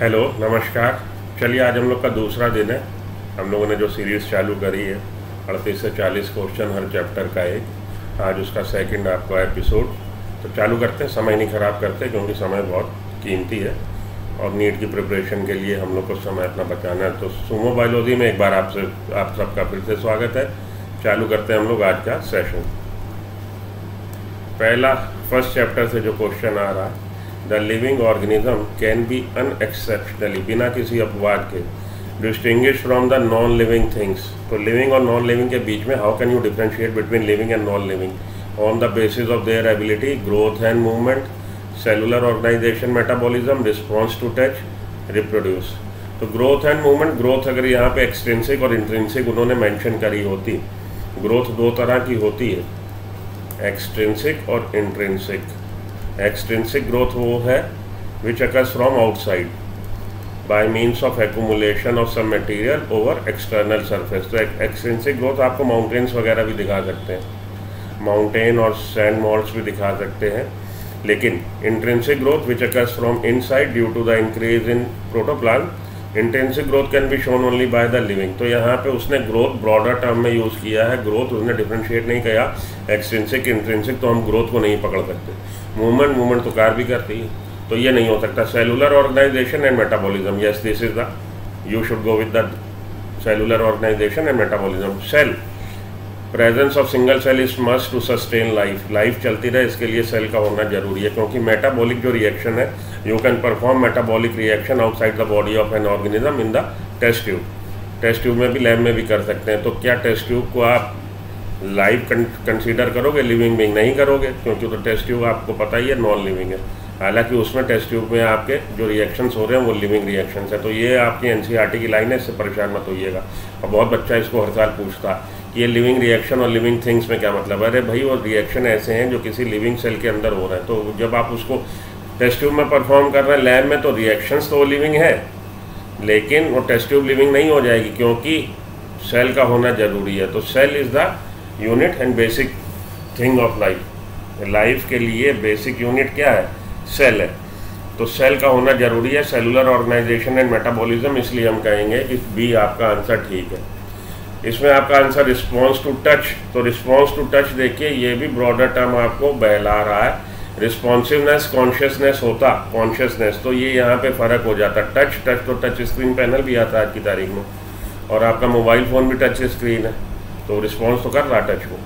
Hello नमस्कार। चलिए आज हम लोग का दूसरा दिन है। हम लोगों ने जो सीरीज़ चालू करी है 38 से 40 क्वेश्चन हर चैप्टर का एक, आज उसका सेकंड आपका एपिसोड। तो चालू करते हैं, समय नहीं ख़राब करते क्योंकि समय बहुत कीमती है और नीट की प्रिपरेशन के लिए हम लोग को समय अपना बचाना है। तो सुमो बायोलॉजी में एक बार आपसे आप सबका फिर से स्वागत है। चालू करते हैं हम लोग आज का सेशन। पहला फर्स्ट चैप्टर से जो क्वेश्चन आ रहा है, the living organism can be unexceptionally, बिना किसी अपवाद के, distinguish from the non living things. तो लिविंग और नॉन लिविंग के बीच में how can you differentiate between living and non living on the basis of their ability, growth and movement, cellular organisation, metabolism, response to touch, reproduce. तो growth and movement, growth अगर यहाँ पे extrinsic और intrinsic उन्होंने mention करी होती। Growth दो तरह की होती है, एक्सट्रिंसिक और इंट्रिंसिक। एक्सट्रिंसिक ग्रोथ वो है which occurs from outside by means of accumulation of some material over external surface. तो एक्सट्रिंसिक ग्रोथ आपको माउंटेन्स वगैरह भी दिखा सकते हैं, माउंटेन और सैंड मॉल्स भी दिखा सकते हैं। लेकिन intrinsic growth which occurs from inside due to the increase in protoplasm, intrinsic growth can be shown only by the living. तो यहाँ पे उसने ग्रोथ ब्रॉडर टर्म में यूज़ किया है, ग्रोथ उसने डिफ्रेंशिएट नहीं किया एक्सट्रिंसिक इंट्रिंसिक, तो हम ग्रोथ को नहीं पकड़ सकते। मूवमेंट तो कार भी करती है, तो ये नहीं हो सकता। Cellular organisation and metabolism, yes this is the, you should go with the cellular organisation and metabolism. Cell, presence of single cell is must to sustain life, life चलती रहे इसके लिए सेल का होना जरूरी है। क्योंकि मेटाबॉलिक जो रिएक्शन है, you can perform metabolic reaction outside the body of an organism in the test tube. Test tube में भी, लैब में भी कर सकते हैं। तो क्या टेस्ट ट्यूब को आप लाइव कंसीडर करोगे, लिविंग बीइंग नहीं करोगे, क्योंकि तो टेस्ट ट्यूब आपको पता ही है नॉन लिविंग है। हालांकि उसमें टेस्ट ट्यूब में आपके जो रिएक्शंस हो रहे हैं वो लिविंग रिएक्शंस है। तो ये आपकी एनसीईआरटी की लाइन है, इससे परेशान मत होइएगा। और बहुत बच्चा इसको हर साल पूछता कि ये लिविंग रिएक्शन और लिविंग थिंग्स में क्या मतलब है। अरे भाई, वो रिएक्शन ऐसे हैं जो किसी लिविंग सेल के अंदर हो रहे हैं। तो जब आप उसको टेस्ट ट्यूब में परफॉर्म कर रहे हैं लैब में, तो रिएक्शंस तो वो लिविंग है, लेकिन वो टेस्ट ट्यूब लिविंग नहीं हो जाएगी क्योंकि सेल का होना जरूरी है। तो cell is the unit and basic thing of life. Life के लिए बेसिक यूनिट क्या है, सेल है। तो सेल का होना जरूरी है। सेलुलर ऑर्गेनाइजेशन एंड मेटाबॉलिज्म, इसलिए हम कहेंगे कि बी आपका आंसर ठीक है। इसमें आपका आंसर रिस्पॉन्स टू टच। तो रिस्पॉन्स टू टच देखिए, ये भी ब्रॉडर टर्म आपको बहला रहा है। रिस्पॉन्सिवनेस, कॉन्शियसनेस होता, कॉन्शियसनेस, तो ये यहाँ पे फ़र्क हो जाता। टच तो टच स्क्रीन पैनल भी आता आज की तारीख में, और आपका मोबाइल फ़ोन भी टच स्क्रीन है, तो रिस्पॉन्स तो कर रहा टच को।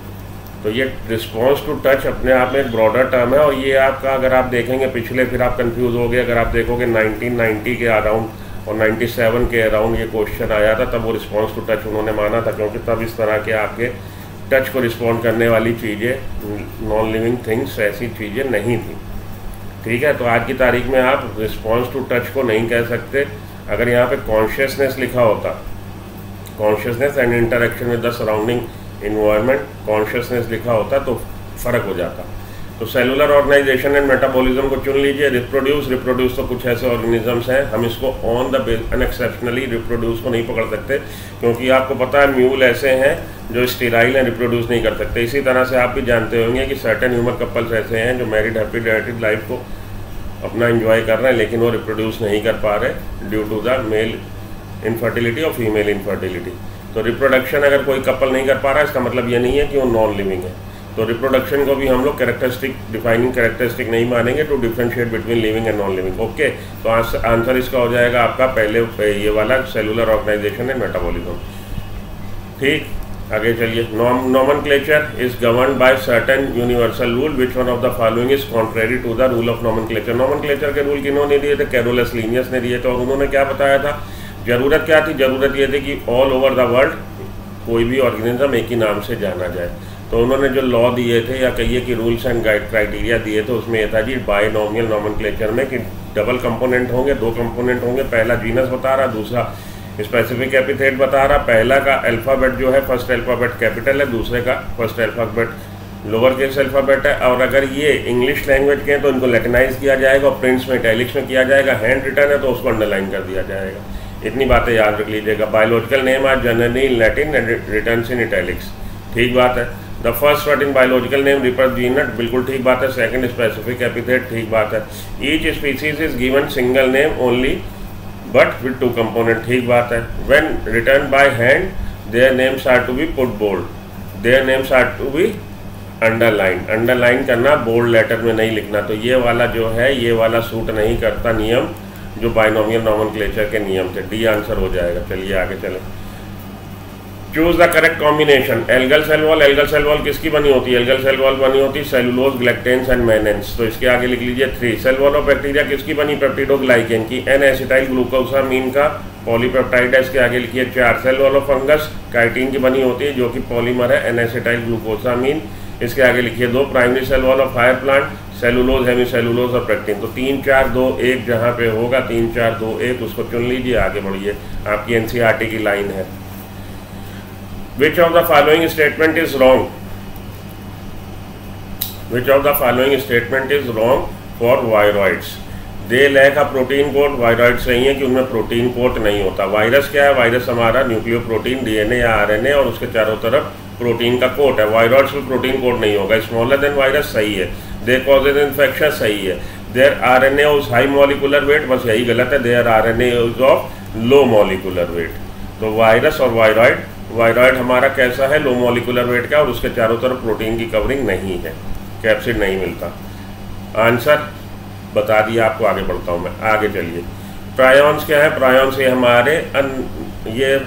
तो ये रिस्पॉन्स टू टच अपने आप में एक ब्रॉडर टर्म है। और ये आपका, अगर आप देखेंगे पिछले, फिर आप कंफ्यूज हो गए। अगर आप देखोगे 1990 के अराउंड और 97 के अराउंड ये क्वेश्चन आया था, तब वो रिस्पॉन्स टू टच उन्होंने माना था, क्योंकि तब इस तरह के आपके टच को रिस्पॉन्ड करने वाली चीज़ें, नॉन लिविंग थिंग्स, ऐसी चीज़ें नहीं थी। ठीक है, तो आज की तारीख में आप रिस्पॉन्स टू टच को नहीं कह सकते। अगर यहाँ पर कॉन्शियसनेस लिखा होता, consciousness and interaction with the surrounding environment, consciousness लिखा होता तो फ़र्क हो जाता। तो सेलुलर ऑर्गेनाइजेशन एंड मेटाबॉलिज्म को चुन लीजिए। रिप्रोड्यूस, रिप्रोड्यूस तो कुछ ऐसे ऑर्गेनिजम्स हैं, हम इसको on the base unexceptionally reproduce को नहीं पकड़ सकते, क्योंकि आपको पता है म्यूल ऐसे हैं जो स्टेराइल हैं, रिप्रोड्यूस नहीं कर सकते। इसी तरह से आप भी जानते होंगे कि सर्टेन ह्यूमन कपल्स ऐसे हैं जो मैरिड हैप्पी डाइटेड लाइफ को अपना इन्जॉय कर रहे हैं, लेकिन वो रिप्रोड्यूस नहीं कर पा रहे due to the male infertility और फीमेल इनफर्टिलिटी। तो रिप्रोडक्शन अगर कोई कपल नहीं कर पा रहा, इसका मतलब ये नहीं है कि वो नॉन लिविंग है। तो रिप्रोडक्शन को भी हम लोग कैरेक्टरिस्टिक, डिफाइनिंग कैरेक्टरिस्टिक नहीं मानेंगे to differentiate between living and non living. Okay, तो आंसर इसका हो जाएगा आपका पहले ये वाला, सेलुलर ऑर्गेनाइजेशन एंड मेटाबॉलिज्म। ठीक, आगे चलिए। Nomenclature is govern by certain universal rule, which one of the following is contrary to the rule of nomenclature. Nomenclature के रूल किन्होंने दिए थे, कैरोलस लीनियस ने दिए थे। और उन्होंने क्या बताया था, ज़रूरत क्या थी, ज़रूरत ये थी कि ऑल ओवर द वर्ल्ड कोई भी ऑर्गेनिज्म एक ही नाम से जाना जाए। तो उन्होंने जो लॉ दिए थे, या कहिए कि रूल्स एंड गाइड क्राइटेरिया दिए थे, उसमें यह था जी बायनॉमियल नॉमेनक्लेचर में कि डबल कंपोनेंट होंगे, दो कंपोनेंट होंगे, पहला जीनस बता रहा, दूसरा स्पेसिफिक एपिथेट बता रहा। पहला का अल्फ़ाबेट जो है, फर्स्ट अल्फ़ाबेट कैपिटल है, दूसरे का first alphabet lower case alphabet है। और अगर ये इंग्लिश लैंग्वेज के हैं तो इनको लैटिनाइज किया जाएगा, और प्रिंट्स में इटैलिक्स में किया जाएगा। हैंड रिटन है तो उसको अंडरलाइन कर दिया जाएगा। इतनी बातें याद रख लीजिएगा। Biological name are generally in Latin and return in italics, ठीक बात है। The first word in biological name refers genus, बिल्कुल ठीक बात है। सेकंड स्पेसिफिक एपिथेट, ठीक बात है। Each species is given single name only but with two component, ठीक बात है। When written by hand, their names are to be put bold, their names are to be underline। Underline करना, bold letter में नहीं लिखना। तो ये वाला जो है, ये वाला सूट नहीं करता नियम, जो बाइनोमियल नॉमेनक्लेचर के नियम थे। डी आंसर हो जाएगा। चलिए आगे चलें। Choose the correct combination. Algal cell wall, algal cell wall किसकी बनी होती है? एल्गल सेल वॉल बनी होती है सेलुलोज, ग्लैक्टेन्स एंड मैनेंस। तो इसके आगे लिख लीजिए 3। सेल वॉल ऑफ बैक्टीरिया किसकी बनी? पेप्टिडोग्लाइकेन की। एन एसिटाइल ग्लूकोसामीन का पॉलीपेप्टाइड है, इसके आगे लिखिए 4। Cell wall of fungus chitin की बनी होती है, जो कि पॉलीमर है एन एसिटाइल ग्लूकोसामीन, इसके आगे लिखिए 2। Primary cell wall of fire plant cellulose, hemicellulose और पेक्टिन। तो 3, 4, 2, 1 जहाँ पे होगा 3, 4, 2, 1 उसको चुन लीजिए। आगे बढ़िए, आपकी एनसीईआरटी की लाइन है। Which of the following statement is wrong? Which of the following statement is wrong for viroids? They lack a protein coat। Viroids नहीं है कि उनमें प्रोटीन कोट नहीं होता। वायरस क्या है? वायरस हमारा न्यूक्लियो प्रोटीन, DNA या RNA और उसके चारों तरफ प्रोटीन का कोट है। वायरॉइड्स में प्रोटीन कोट नहीं होगा। स्मॉलर देन वायरस सही है। दे कॉजेज इन्फेक्शन सही है। Their RNA is high molecular weight, बस यही गलत है। Their RNA is of low molecular weight. तो वायरस और वायरॉइड, वायरॉइड हमारा कैसा है? लो मॉलिकुलर वेट का, और उसके चारों तरफ प्रोटीन की कवरिंग नहीं है, कैप्सिड नहीं मिलता। आंसर बता दिया आपको, आगे बढ़ता हूँ मैं। आगे चलिए। प्रायॉन्स क्या है? प्रायॉन्स ये हमारे ये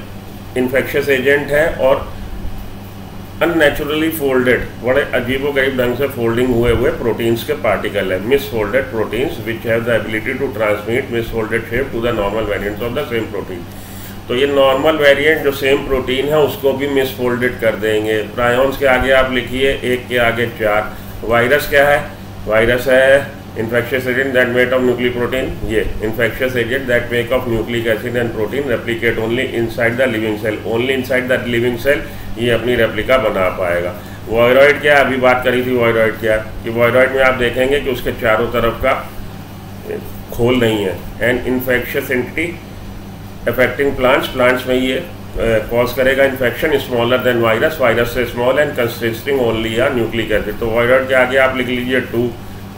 इन्फेक्शस एजेंट है और अननेचुरली फोल्डेड, बड़े अजीबो गरीब ढंग से फोल्डिंग हुए हुए प्रोटीन्स के पार्टिकल है। Misfolded proteins which have the ability to transmit misfolded shape to the normal variants of the same protein. तो ये नॉर्मल वेरिएंट जो सेम प्रोटीन है उसको भी मिसफोल्डेड कर देंगे। प्रायॉन्स के आगे आप लिखिए 1 के आगे 4। वायरस क्या है? वायरस है infectious agent that make of nucleic protein, ये infectious agent that make of nucleic acid and protein replicate only inside the living cell, only inside the living cell ये अपनी रेप्लिका बना पाएगा। वायरॉइड क्या है? अभी बात करी थी वायरॉइड क्या है, कि वायरॉइड में आप देखेंगे कि उसके चारों तरफ का खोल नहीं है। And infectious entity affecting plants, plants में ये कॉज करेगा infection. Smaller than virus, virus से स्मॉल एंड कंसिस्टिंग ओनली या न्यूक्लिक एसिड। तो वायरॉइड के आगे आप लिख लीजिए 2,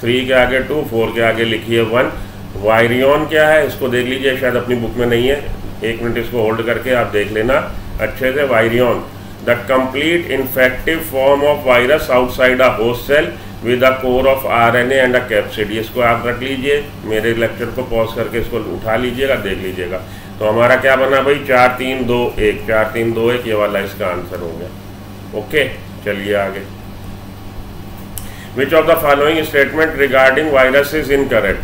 3 के आगे 2, 4 के आगे लिखिए 1। वायरियन क्या है? इसको देख लीजिए, शायद अपनी बुक में नहीं है, 1 मिनट इसको होल्ड करके आप देख लेना अच्छे से। Virion the complete infective form of virus outside a host cell with a core of RNA and a capsid. इसको आप रख लीजिए, मेरे लेक्चर को पॉज करके इसको उठा लीजिएगा, देख लीजिएगा। तो हमारा क्या बना भाई? 4, 3, 2, 1। 4, 3, 2, 1 ये वाला इसका आंसर हो गया। ओके, चलिए आगे। Which of the following statement regarding virus is incorrect?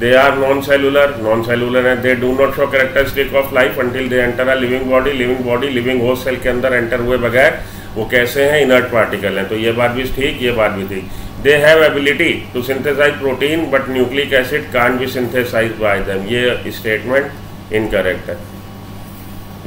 They are non cellular, non cellular है। They do not show characteristic of life until they enter a living body, living body living host cell के अंदर enter हुए बगैर वो कैसे हैं? Inert particle हैं। तो ये बात भी ठीक, ये बात भी ठीक। They have ability to synthesise protein but nucleic acid can't be synthesise by them. ये स्टेटमेंट इनकरेक्ट है,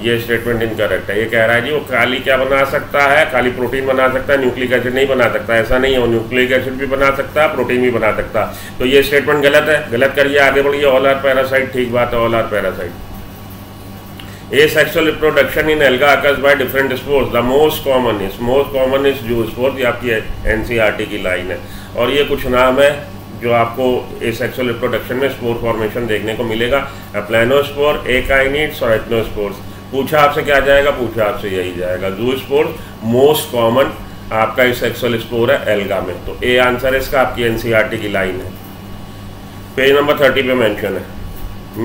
ये स्टेटमेंट इनकरेक्ट है। ये कह रहा है जी वो खाली क्या बना सकता है? खाली प्रोटीन बना सकता है, न्यूक्लिक एसिड नहीं बना सकता। ऐसा नहीं है, वो न्यूक्लिक एसिड भी बना सकता है, प्रोटीन भी बना सकता। तो ये स्टेटमेंट गलत है, गलत करिए। आगे बढ़िए। ऑल आर पैरासाइट, ठीक बात है, all are parasite. Asexual reproduction in alga occurs by different spores the most common is zoospores. ये आपकी एनसीईआरटी की लाइन है। और ये कुछ नाम है जो आपको एसेक्सुअल रिप्रोडक्शन में स्पोर फॉर्मेशन देखने को मिलेगा। एप्लाइनोस्पोर, एकाइनिड्स और एथनोस्पोर्स। पूछा आपसे क्या जाएगा? पूछा आपसे यही जाएगा। जूस्पोर मोस्ट कॉमन आपका एसेक्सुअल स्पोर है एल्गा में। तो ए आंसर इसका आपकी एनसीईआरटी की लाइन है। पेज नंबर 30 पे मेंशन है।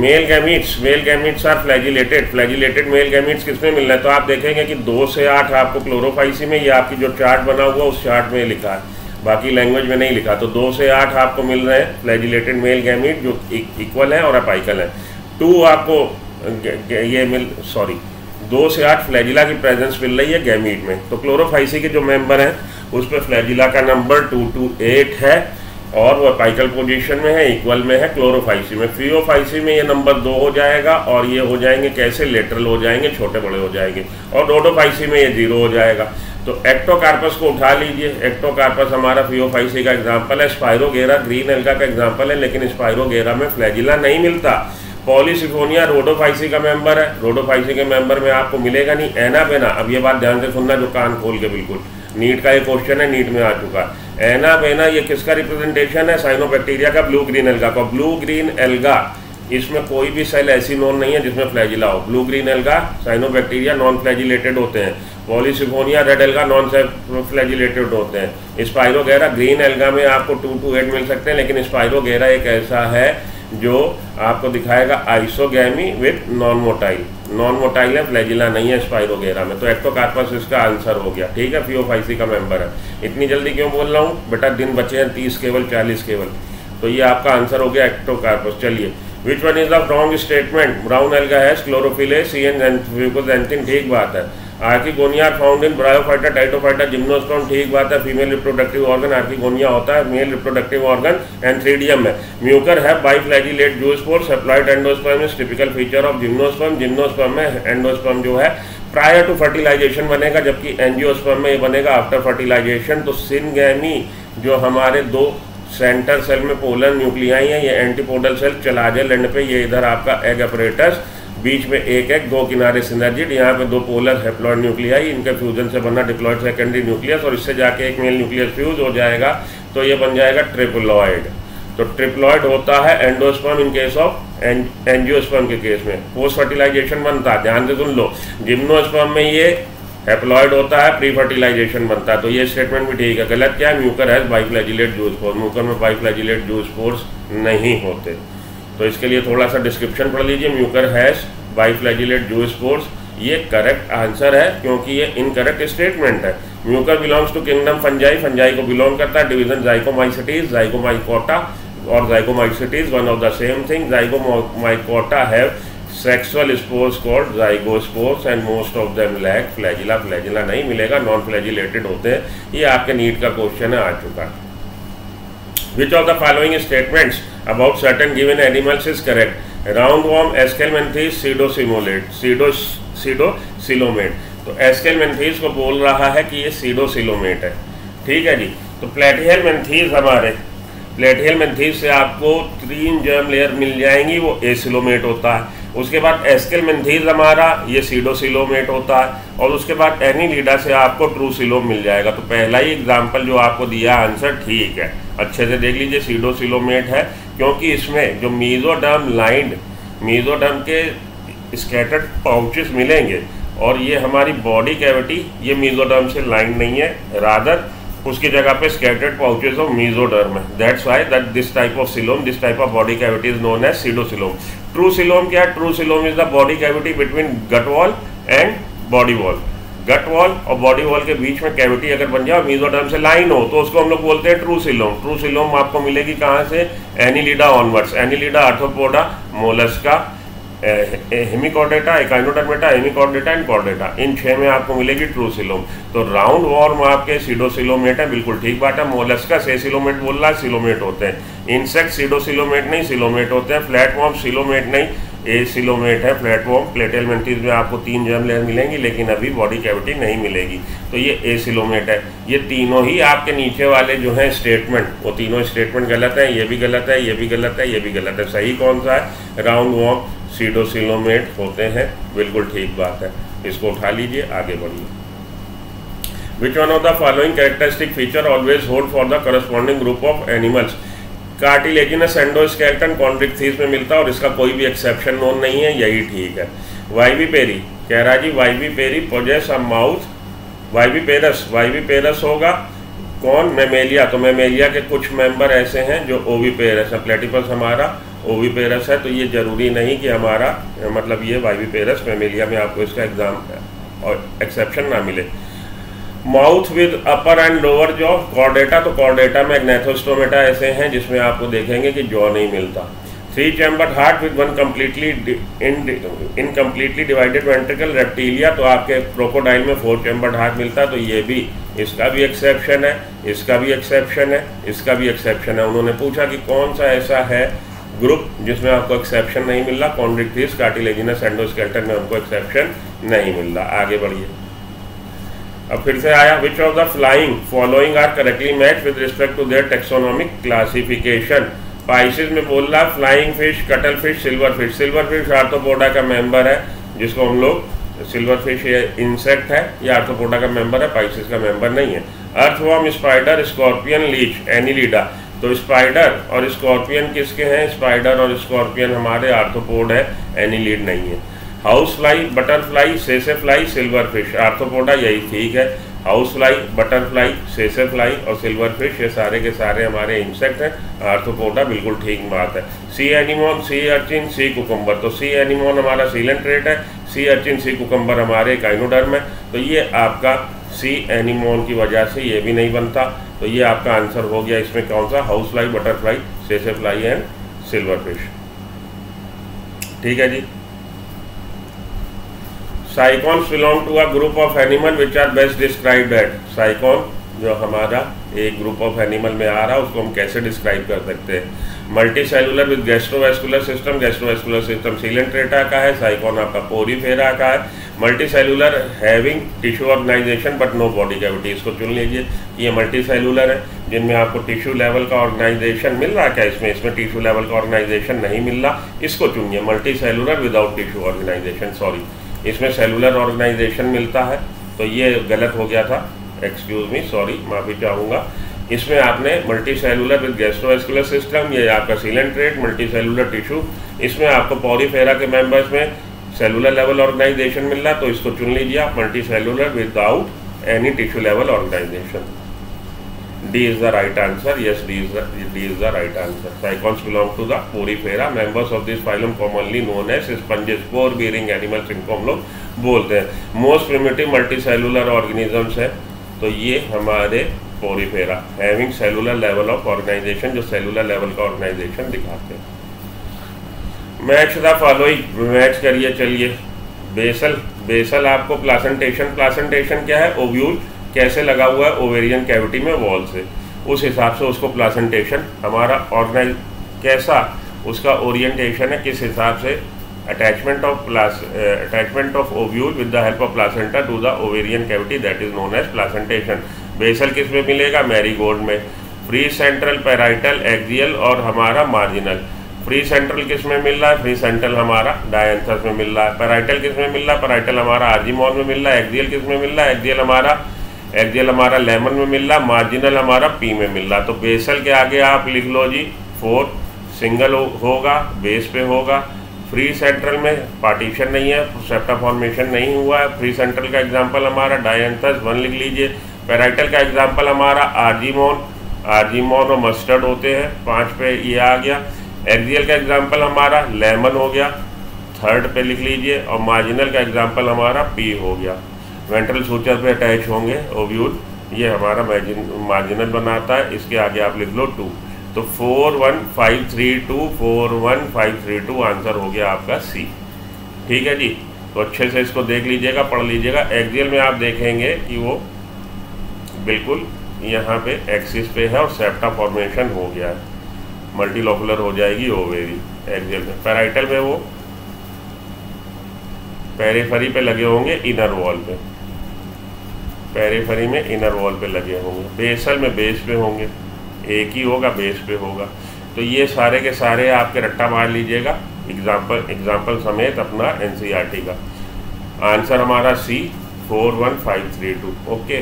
Male gametes, male gametes are flagellated. Flagellated male gametes किस में मिलना है? तो आप देखेंगे कि 2 से 8 आपको क्लोरोफाइसी में, या आपकी जो चार्ट बना हुआ उस चार्ट में लिखा है, बाकी लैंग्वेज में नहीं लिखा। तो 2 से 8 आपको मिल रहे हैं फ्लैजिलेटेड मेल गैमीट, जो इक्वल है और अपाइकल है। 2 आपको ये मिल, सॉरी 2 से 8 फ्लैजिला की प्रेजेंस मिल रही है गैमीट में। तो क्लोरोफाइसी के जो मेंबर हैं उस पर फ्लैजिला का नंबर 2 to 8 है और वो अपाइकल पोजीशन में है, इक्वल में है क्लोरोफाइसी में। फ्रियोफाइसी में ये नंबर 2 हो जाएगा और ये हो जाएंगे कैसे? लेटरल हो जाएंगे, छोटे बड़े हो जाएंगे। और डोडोफाइसी में ये 0 हो जाएगा। तो एक्टोकार्पस को उठा लीजिए। एक्टोकार्पस हमारा फ्रियोफाइसी का एग्जाम्पल है। स्पायरोगेरा ग्रीन एल्गा का एग्जाम्पल है, लेकिन स्पायरोगेरा में फ्लैजिला नहीं मिलता। पॉलीसिफोनिया रोडोफाइसी का मेंबर है, रोडोफाइसी के मेंबर में आपको मिलेगा नहीं। एनाबेना, अब ये बात ध्यान से सुनना जो कान खोल के, बिल्कुल नीट का ये क्वेश्चन है, नीट में आ चुका है। एनाबेना ये किसका रिप्रेजेंटेशन है? साइनोबैक्टीरिया का ब्लू ग्रीन एल्गा का। ब्लू ग्रीन एल्गा इसमें कोई भी सेल ऐसी नॉन नहीं है जिसमें फ्लैजिला हो। Blue green alga cyanobacteria non flagellated होते हैं, Polysiphonia red alga non flagellated होते हैं। स्पायरोगेरा ग्रीन एल्गा में आपको 2 to 8 मिल सकते हैं, लेकिन स्पायरोगेरा एक ऐसा है जो आपको दिखाएगा isogamy with non motile, non motile है, फ्लैजिला नहीं है स्पायरोगेरा में। तो एक्टोकार्पस इसका आंसर हो गया, ठीक है, फीओफाइसी का मेंबर है। इतनी जल्दी क्यों बोल रहा हूँ बेटा, दिन बचे हैं 30 केवल, 40 केवल। तो ये आपका आंसर हो गया एक्टोकार्पस। चलिए, which one is the wrong statement? Brown alga है, क्लोरोफिले, सीएनथेन, ठीक बात है। Archegonia found in bryophyta, टाइटोफाइटा, gymnosperm, ठीक बात है। फीमेल रिप्रोडक्टिव ऑर्गन आर्किगोनिया होता है, मेल रिप्रोडक्टिव ऑर्गन एंथ्रीडियम है। म्यूकर है, biflagellate zoospore, सेप्लॉइड endosperm is typical feature of gymnosperm. Gymnosperm में एंडोस्पर्म जो है प्रायर टू फर्टिलाइजेशन बनेगा, जबकि एंजियोस्पर्म में ये बनेगा आफ्टर फर्टिलाइजेशन। तो सिनगैमी जो हमारे दो सेंटर सेल में पोलर न्यूक्लियाई हैं, ये एंटीपोडल सेल चलाजल एंड पे, ये इधर आपका एग अपरेटस, बीच में एक एक दो किनारे सिनर्जिड, यहाँ पे दो पोलर हैप्लॉइड न्यूक्लियाई, इनके फ्यूजन से बनना डिप्लॉइड सेकेंडरी न्यूक्लियस, और इससे जाके एक मेल न्यूक्लियस फ्यूज हो जाएगा, तो ये बन जाएगा ट्रिप्लॉइड। तो ट्रिप्लॉइड होता है endosperm in case of angiosperm के केस में। पोस्ट फर्टिलाइजेशन बनता है, ध्यान से सुन लो, जिम्नोस्पर्म में ये हैप्लॉइड होता है, प्री फर्टिलाइजेशन बनता है। तो ये स्टेटमेंट भी ठीक है। गलत क्या है? म्यूकर है बाइफ्लैजिलेट जूस्पोर, म्यूकर में बाइफ्लैजिलेट जूस्पोर्स नहीं होते। तो इसके लिए थोड़ा सा डिस्क्रिप्शन पढ़ लीजिए, म्यूकर हैश बाइफ्लैजिलेट जूस्पोर्स, ये करेक्ट आंसर है क्योंकि ये इनकरेक्ट स्टेटमेंट है। Mucor belongs to kingdom fungi, fungi को बिलोंग करता है। डिवीजन जाइकोमाइसिटीज, जाइकोमाइकोटा और जाइकोमाइसिटीज one of the same thing. जाइकोमाइकोटा have sexual spores called zygospores and most of them lack flagella, flagella नहीं मिलेगा, नॉन फ्लैजिलेटेड होते हैं। ये आपके नीट का क्वेश्चन है, आ चुका है। Which of the following statements about certain given animals is correct? Roundworm, Ascalmenthes, pseudocylomate। तो Ascalmenthes को बोल रहा है कि ये pseudocylomate है, ठीक है जी। तो Platyhelminthes हमारे Platyhelminthes से आपको 3 germ लेयर मिल जाएंगी, वो acylomate होता है। उसके बाद Ascalmenthes हमारा ये pseudocylomate होता है, और उसके बाद Annelida से आपको Trucylome मिल जाएगा। तो पहला ही एग्जाम्पल जो आपको दिया आंसर ठीक है, अच्छे से देख लीजिए, pseudocylomate है, क्योंकि इसमें जो मेसोडर्म लाइंड, मेसोडर्म के स्कैटर्ड पाउचेस मिलेंगे, और ये हमारी बॉडी कैविटी ये मेसोडर्म से लाइंड नहीं है, रादर उसकी जगह पे स्कैटर्ड पाउचेस ऑफ मेसोडर्म है। That's why that this type of coelom, this type of body cavity is known as pseudocylome। Trucylome क्या है? Trucylome is the body cavity between gut wall and body wall. Gut wall और body wall के बीच में cavity अगर बन जाए और मेसोडर्म से लाइन हो, तो उसको हम लोग बोलते हैं Trucylome। Trucylome आपको मिलेगी कहाँ से? Annelida onwards. Annelida, Arthropoda, Mollusca, Hemichordata, Echinodermata, Hemichordata and Chordata, इन 6 में आपको मिलेगी Trucylome। तो राउंड वॉर्म आपके pseudocylomate है, बिल्कुल ठीक बात है। मोलस्का acylomate बोल रहा है, सिलोमेट होते हैं। इंसेक्ट pseudocylomate नहीं, सिलोमेट होते हैं। फ्लैटवॉर्म सिलोमेट नहीं, एसिलोमेट है प्लेटफॉर्म। Platyhelminthes में आपको 3 जर्म लेयर मिलेंगी, लेकिन अभी बॉडी कैविटी नहीं मिलेगी, तो ये एसिलोमेट है। ये तीनों ही आपके नीचे वाले जो हैं स्टेटमेंट, वो तीनों स्टेटमेंट गलत है। ये भी गलत है, ये भी गलत है, ये भी गलत है। सही कौन सा है? राउंड वॉर्म pseudocylomate होते हैं, बिल्कुल ठीक बात है। इसको उठा लीजिए, आगे बढ़िए। Which one of the following characteristic feature always hold for the corresponding group of animals? Cartilaginous endoskeleton Chondrichthyes में मिलता है, और इसका कोई भी एक्सेप्शन नोन नहीं है, यही ठीक है। वाइविपेरी कह रहा जी, वाइविपेरी पोजेस अ माउथ, वाइविपेरस, वाइविपेरस होगा कौन? मेमेलिया। तो मेमेलिया के कुछ मेंबर ऐसे हैं जो ओविपेरस है। प्लेटिपस हमारा ओविपेरस है, तो ये जरूरी नहीं कि हमारा मतलब ये वाइविपेरस, मेमेलिया में आपको इसका एग्जाम और एक्सेप्शन ना मिले। Mouth with upper and lower jaw, Chordata. तो कॉर्डेटा में एग्नेथोस्टोमेटा ऐसे हैं जिसमें आपको देखेंगे कि जॉ नहीं मिलता। 3 chambered heart with 1 incompletely divided ventricle, Reptilia. तो आपके क्रोकोडाइल में 4 chambered हार्ट मिलता है, तो ये भी, इसका भी एक्सेप्शन है, इसका भी एक्सेप्शन है, इसका भी एक्सेप्शन है। उन्होंने पूछा कि कौन सा ऐसा है ग्रुप जिसमें आपको एक्सेप्शन नहीं मिल रहा? कॉन्ड्रिक्थीज, कार्टिलेजिनस एंडोस्केलेटन में हमको एक्सेप्शन नहीं मिल रहा। आगे बढ़िए, अब फिर से आया। Which of the flying following are correctly match with respect to their taxonomic classification? Pisces में बोल रहा flying fish, cuttle fish, silver fish. Silver fish Arthropoda का मेंबर है, जिसको हम लोग सिल्वर फिश इंसेक्ट है, ये आर्थ्रोपोडा का मेंबर है, पाइसिस का मेंबर नहीं है। Earthworm, spider, scorpion, leech, Annelida। तो स्पाइडर और स्कॉर्पियन किसके हैं? स्पाइडर और स्कॉर्पियन हमारे आर्थ्रोपोड है, एनीलिड नहीं है। हाउस फ्लाई, बटरफ्लाई, सेसे फ्लाई, सिल्वर फिश, आर्थ्रोपोडा यही ठीक है। हाउस फ्लाई, बटरफ्लाई, सेसे फ्लाई और सिल्वर फिश ये सारे के सारे हमारे इंसेक्ट हैं, आर्थ्रोपोडा बिल्कुल ठीक बात है। Sea anemone, sea urchin, sea cucumber, तो सी एनिमोन हमारा सीलेंट रेट है, सी अर्चिन सी कुकम्बर हमारे काइनोडर्म है, तो ये आपका सी एनिमोन की वजह से ये भी नहीं बनता, तो ये आपका आंसर हो गया। इसमें कौन सा? हाउस फ्लाई, बटरफ्लाई, सेसे फ्लाई एंड सिल्वर फिश। ठीक है जी। साइकॉन्स belong to a group of animal which are best described at, साइकॉन जो हमारा एक ग्रुप ऑफ एनिमल में आ रहा है उसको हम कैसे डिस्क्राइब कर सकते हैं? Multi cellular with gastrovascular system, gastrovascular system sealant रेटा का है, साइकॉन आपका पोरीफेरा का है। Multi cellular having tissue organisation but no body cavity, इसको चुन लीजिए कि ये मल्टी सेलुलर है जिनमें आपको टिश्यू लेवल का ऑर्गेनाइजेशन मिल रहा है क्या? इसमें टिश्यू लेवल का ऑर्गेनाइजेशन नहीं मिल रहा, इसको चुनिए multi cellular without tissue organisation, sorry इसमें सेलुलर ऑर्गेनाइजेशन मिलता है, तो ये गलत हो गया था, एक्सक्यूज मी, सॉरी, माफ़ी चाहूँगा। इसमें आपने multi cellular with gastrovascular system, ये आपका coelenterate, multi cellular tissue, इसमें आपको पॉरीफेरा के मेंबर्स में सेलुलर लेवल ऑर्गेनाइजेशन मिल रहा, तो इसको चुन लीजिए आप, multi cellular without any tissue level organisation. D is the right answer, yes D is the right answer. Sycons belong to the Porifera, members of this phylum commonly known as sponges, spore bearing animals इनको हम लोग बोलते हैं। Most primitive multi cellular organisms है, तो ये हमारे Porifera, having cellular level of organisation, जो सेलुलर लेवल का ऑर्गेनाइजेशन दिखाते हैं। मैच द फॉलोइंग, मैच करिए, चलिए। बेसल, बेसल आपको प्लासेंटेशन, प्लासेंटेशन क्या है? ओव्यूल कैसे लगा हुआ है ओवेरियन कैविटी में वॉल से, उस हिसाब से उसको प्लासेंटेशन हमारा ऑर्गेनाइज, कैसा उसका ओरिएंटेशन है, किस हिसाब से attachment of ovule with the help of placenta to the ovarian cavity, that is known as placentation. Basal किस में मिलेगा? मैरीगोल्ड में। फ्री सेंट्रल, पैराइटल, एक्सियल और हमारा मार्जिनल। फ्री सेंट्रल किस में मिल रहा है? फ्री सेंट्रल हमारा डायंथस में मिल रहा है। पैराइटल किस में मिल रहा है? पैराइटल हमारा आर्जिमॉन में मिल रहा है। एक्सियल किस में मिल रहा है? एक्सियल हमारा लेमन में मिल रहा है। मार्जिनल हमारा पी में मिल रहा है। तो बेसल के आगे आप लिख लो जी 4, सिंगल होगा, बेस पे होगा। फ्री सेंट्रल में पार्टीशन नहीं है, सेप्टा फॉर्मेशन नहीं हुआ है। फ्री सेंट्रल का एग्जाम्पल हमारा डायंथस 1 लिख लीजिए। पैराइटल का एग्जाम्पल हमारा आर्जिमॉन, आर्जिमॉन और मस्टर्ड होते हैं, 5 पे ये आ गया। एक्सियल का एग्जाम्पल हमारा लेमन हो गया, 3rd पे लिख लीजिए। और मार्जिनल का एग्जाम्पल हमारा पी हो गया। वेंट्रल सूचर पे अटैच होंगे ओव्यूल, ये हमारा मार्जिनल बनाता है, इसके आगे आप लिख लो 2। तो 4 1 5 3 2, 4 1 5 3 2 आंसर हो गया आपका सी। ठीक है जी। तो अच्छे से इसको देख लीजिएगा, पढ़ लीजिएगा। एक्सियल में आप देखेंगे कि वो बिल्कुल यहाँ पे एक्सिस पे है और सेप्टा फॉर्मेशन हो गया है, मल्टीलोकुलर हो जाएगी ओवेरी एक्सियल में। पैराइटल में वो पेरिफेरी पे लगे होंगे, इनर वॉल पे, पेरिफेरी में इनर वॉल पे लगे होंगे। बेसल में बेस पे होंगे, एक ही होगा, बेस पे होगा। तो ये सारे के सारे आपके रट्टा मार लीजिएगा एग्जाम्पल समेत अपना एनसीईआरटी का। आंसर हमारा सी 4 1 5 3 2। ओके।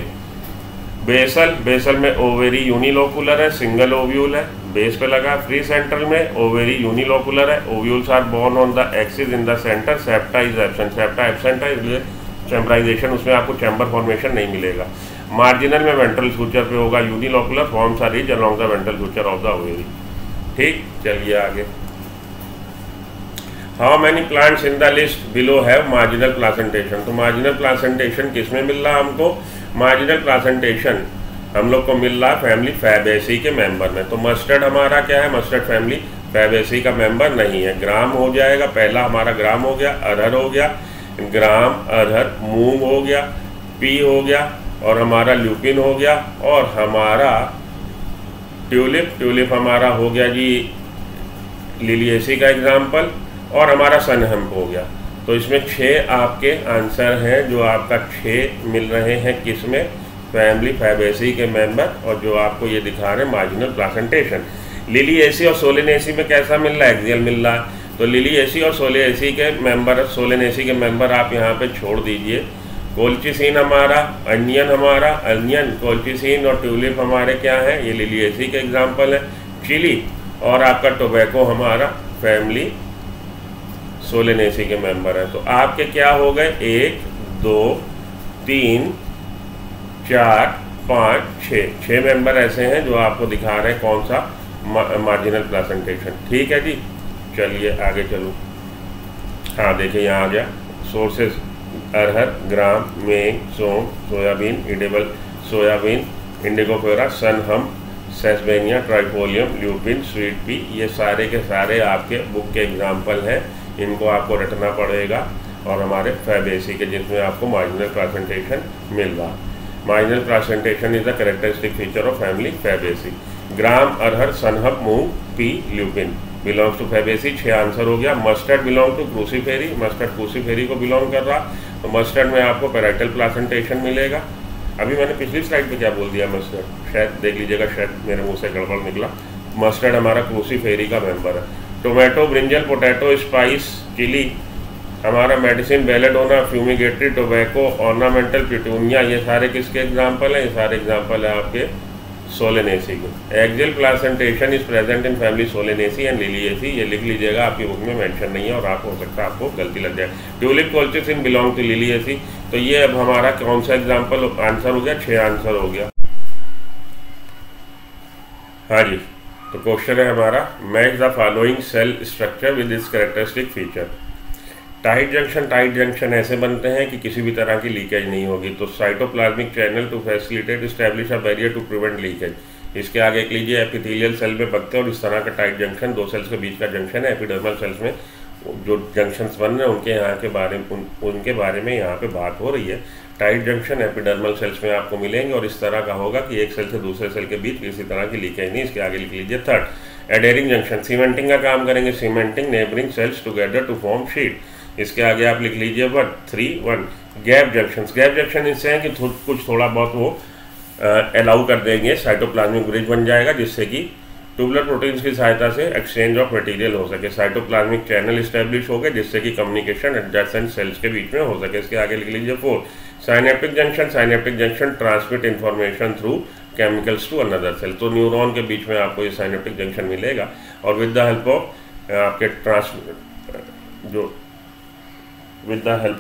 बेसल में ओवेरी यूनिलोकुलर है, सिंगल ओव्यूल है, बेस पे लगा। फ्री सेंट्रल में ओवेरी यूनिलोकुलर है, ovules are borne on the axis in the centre, septa is absent, septa absent है इसलिए चैम्बराइजेशन, उसमें आपको चैम्बर फॉर्मेशन नहीं मिलेगा। मार्जिनल में वेंट्रल सूचर पे होगा, unilocular forms are ridge along the ventral suture of the ovary. ठीक, चलिए आगे। How many plants in the list below have marginal placentation, तो मार्जिनल प्लासेंटेशन किस में मिल रहा है हमको? मार्जिनल प्लासेंटेशन हम लोग को मिल रहा है फैमिली फैबेसी के मेंबर में। तो मस्टर्ड हमारा क्या है? मस्टर्ड फैमिली फैबेसी का मेंबर नहीं है। ग्राम हो जाएगा, पहला हमारा ग्राम हो गया, अरहर हो गया, ग्राम अरहर, मूंग हो गया, पी हो गया और हमारा ल्यूपिन हो गया और हमारा ट्यूलिप हमारा हो गया जी लिलिएसी का एग्जाम्पल और हमारा सनहम्प हो गया। तो इसमें 6 आपके आंसर हैं, जो आपका 6 मिल रहे हैं किसमें? फैमिली फैबेसी के मेंबर, और जो आपको ये दिखा रहे हैं मार्जिनल प्लासेंटेशन। लिलिएसी और सोलिनेसी में कैसा मिल रहा है? एक्सियल मिल रहा है। तो लिलिएसी और सोलिनेसी के मेंबर आप यहाँ पे छोड़ दीजिए। कोल्चिसिन हमारा अनियन कोल्चिसिन और ट्यूलिप हमारे क्या है? ये लिलिएसी के एग्जाम्पल है। चिली और आपका टोबैको हमारा फैमिली सोलेनेसी के मेंबर हैं। तो आपके क्या हो गए 1 2 3 4 5 6 मेंबर ऐसे हैं जो आपको दिखा रहे हैं कौन सा मार्जिनल प्लासेंटेशन। ठीक है जी, चलिए आगे चलूँ। हाँ देखिए यहाँ आ गया सोर्सेस अरहर, ग्राम, मेघ, सोम, soybean, edible soybean, Indigofera, sunhemp, Sesbania, Trifolium, lupin, sweet pea, ये सारे के सारे आपके बुक के एग्जाम्पल हैं। इनको आपको रटना पड़ेगा। और हमारे फैबेसी के जिसमें आपको मार्जिनल प्लासेंटेशन मिल रहा। Marginal placentation is the characteristic feature of family Fabaceae. Gram, arhar, sunhemp, moong, pea, lupin belongs to Fabaceae. 6 answer हो गया। Mustard belong to Cruciferae, mustard Cruciferae को बिलोंग कर रहा। तो मस्टर्ड में आपको पैराइटल प्लासेंटेशन मिलेगा। अभी मैंने पिछली स्लाइड पे क्या बोल दिया मस्टर्ड, शायद देख लीजिएगा, शायद मेरे मुंह से गड़बड़ निकला। मस्टर्ड हमारा क्रूसीफेरी का मेंबर है। Tomato, brinjal, potato, spice, chilli हमारा medicine, belladonna, fumigatory, tobacco, ornamental, petunia, ये सारे किसके एग्जाम्पल हैं? ये सारे एग्जाम्पल है आपके सोलेनेसी के। Axial placentation is present in family Solanaceae and Liliaceae, ये लिख लीजिएगा, आपकी बुक में मेंशन नहीं है और आप हो सकता है आपको गलती लग जाए। Tulip colchicine belong to Liliaceae. तो ये अब हमारा कौन सा एग्जाम्पल आंसर हो गया? 6 आंसर हो गया। हाँ जी, तो क्वेश्चन है हमारा match the following cell structure with its characteristic feature. Tight junction ऐसे बनते हैं कि किसी भी तरह की लीकेज नहीं होगी। तो cytoplasmic channel to facilitate establish a barrier to prevent leakage. इसके आगे एक लीजिए एपिथेलियल सेल में बगते हैं और इस तरह का टाइट जंक्शन, दो सेल्स के बीच का जंक्शन है। एपिडर्मल सेल्स में जो जंक्शंस बन रहे हैं उनके यहाँ के बारे में उनके बारे में यहाँ पे बात हो रही है। टाइट जंक्शन एपिडर्मल सेल्स में आपको मिलेंगे और इस तरह का होगा कि एक सेल से दूसरे सेल के बीच किसी तरह की लीकेज नहीं। इसके आगे लिख लीजिए थर्ड एडेरिंग जंक्शन, सीमेंटिंग का काम करेंगे, cementing neighbouring cells together to form sheet. इसके आगे आप लिख लीजिए 1 3 1 गैप जंक्शन। गैप जंक्शन इससे हैं कि कुछ थोड़ा बहुत वो अलाउ कर देंगे, साइटोप्लाज्मिक ब्रिज बन जाएगा जिससे कि ट्यूबुलर प्रोटीन्स की सहायता से एक्सचेंज ऑफ मटेरियल हो सके। साइटोप्लाज्मिक चैनल इस्टेब्लिश हो गए जिससे कि कम्युनिकेशन एडजेसेंट सेल्स के बीच में हो सके। इसके आगे लिख लीजिए 4 synaptic junction transmit information through chemicals to another cell. तो न्यूरॉन के बीच में आपको ये साइनेप्टिक जंक्शन मिलेगा और विद द हेल्प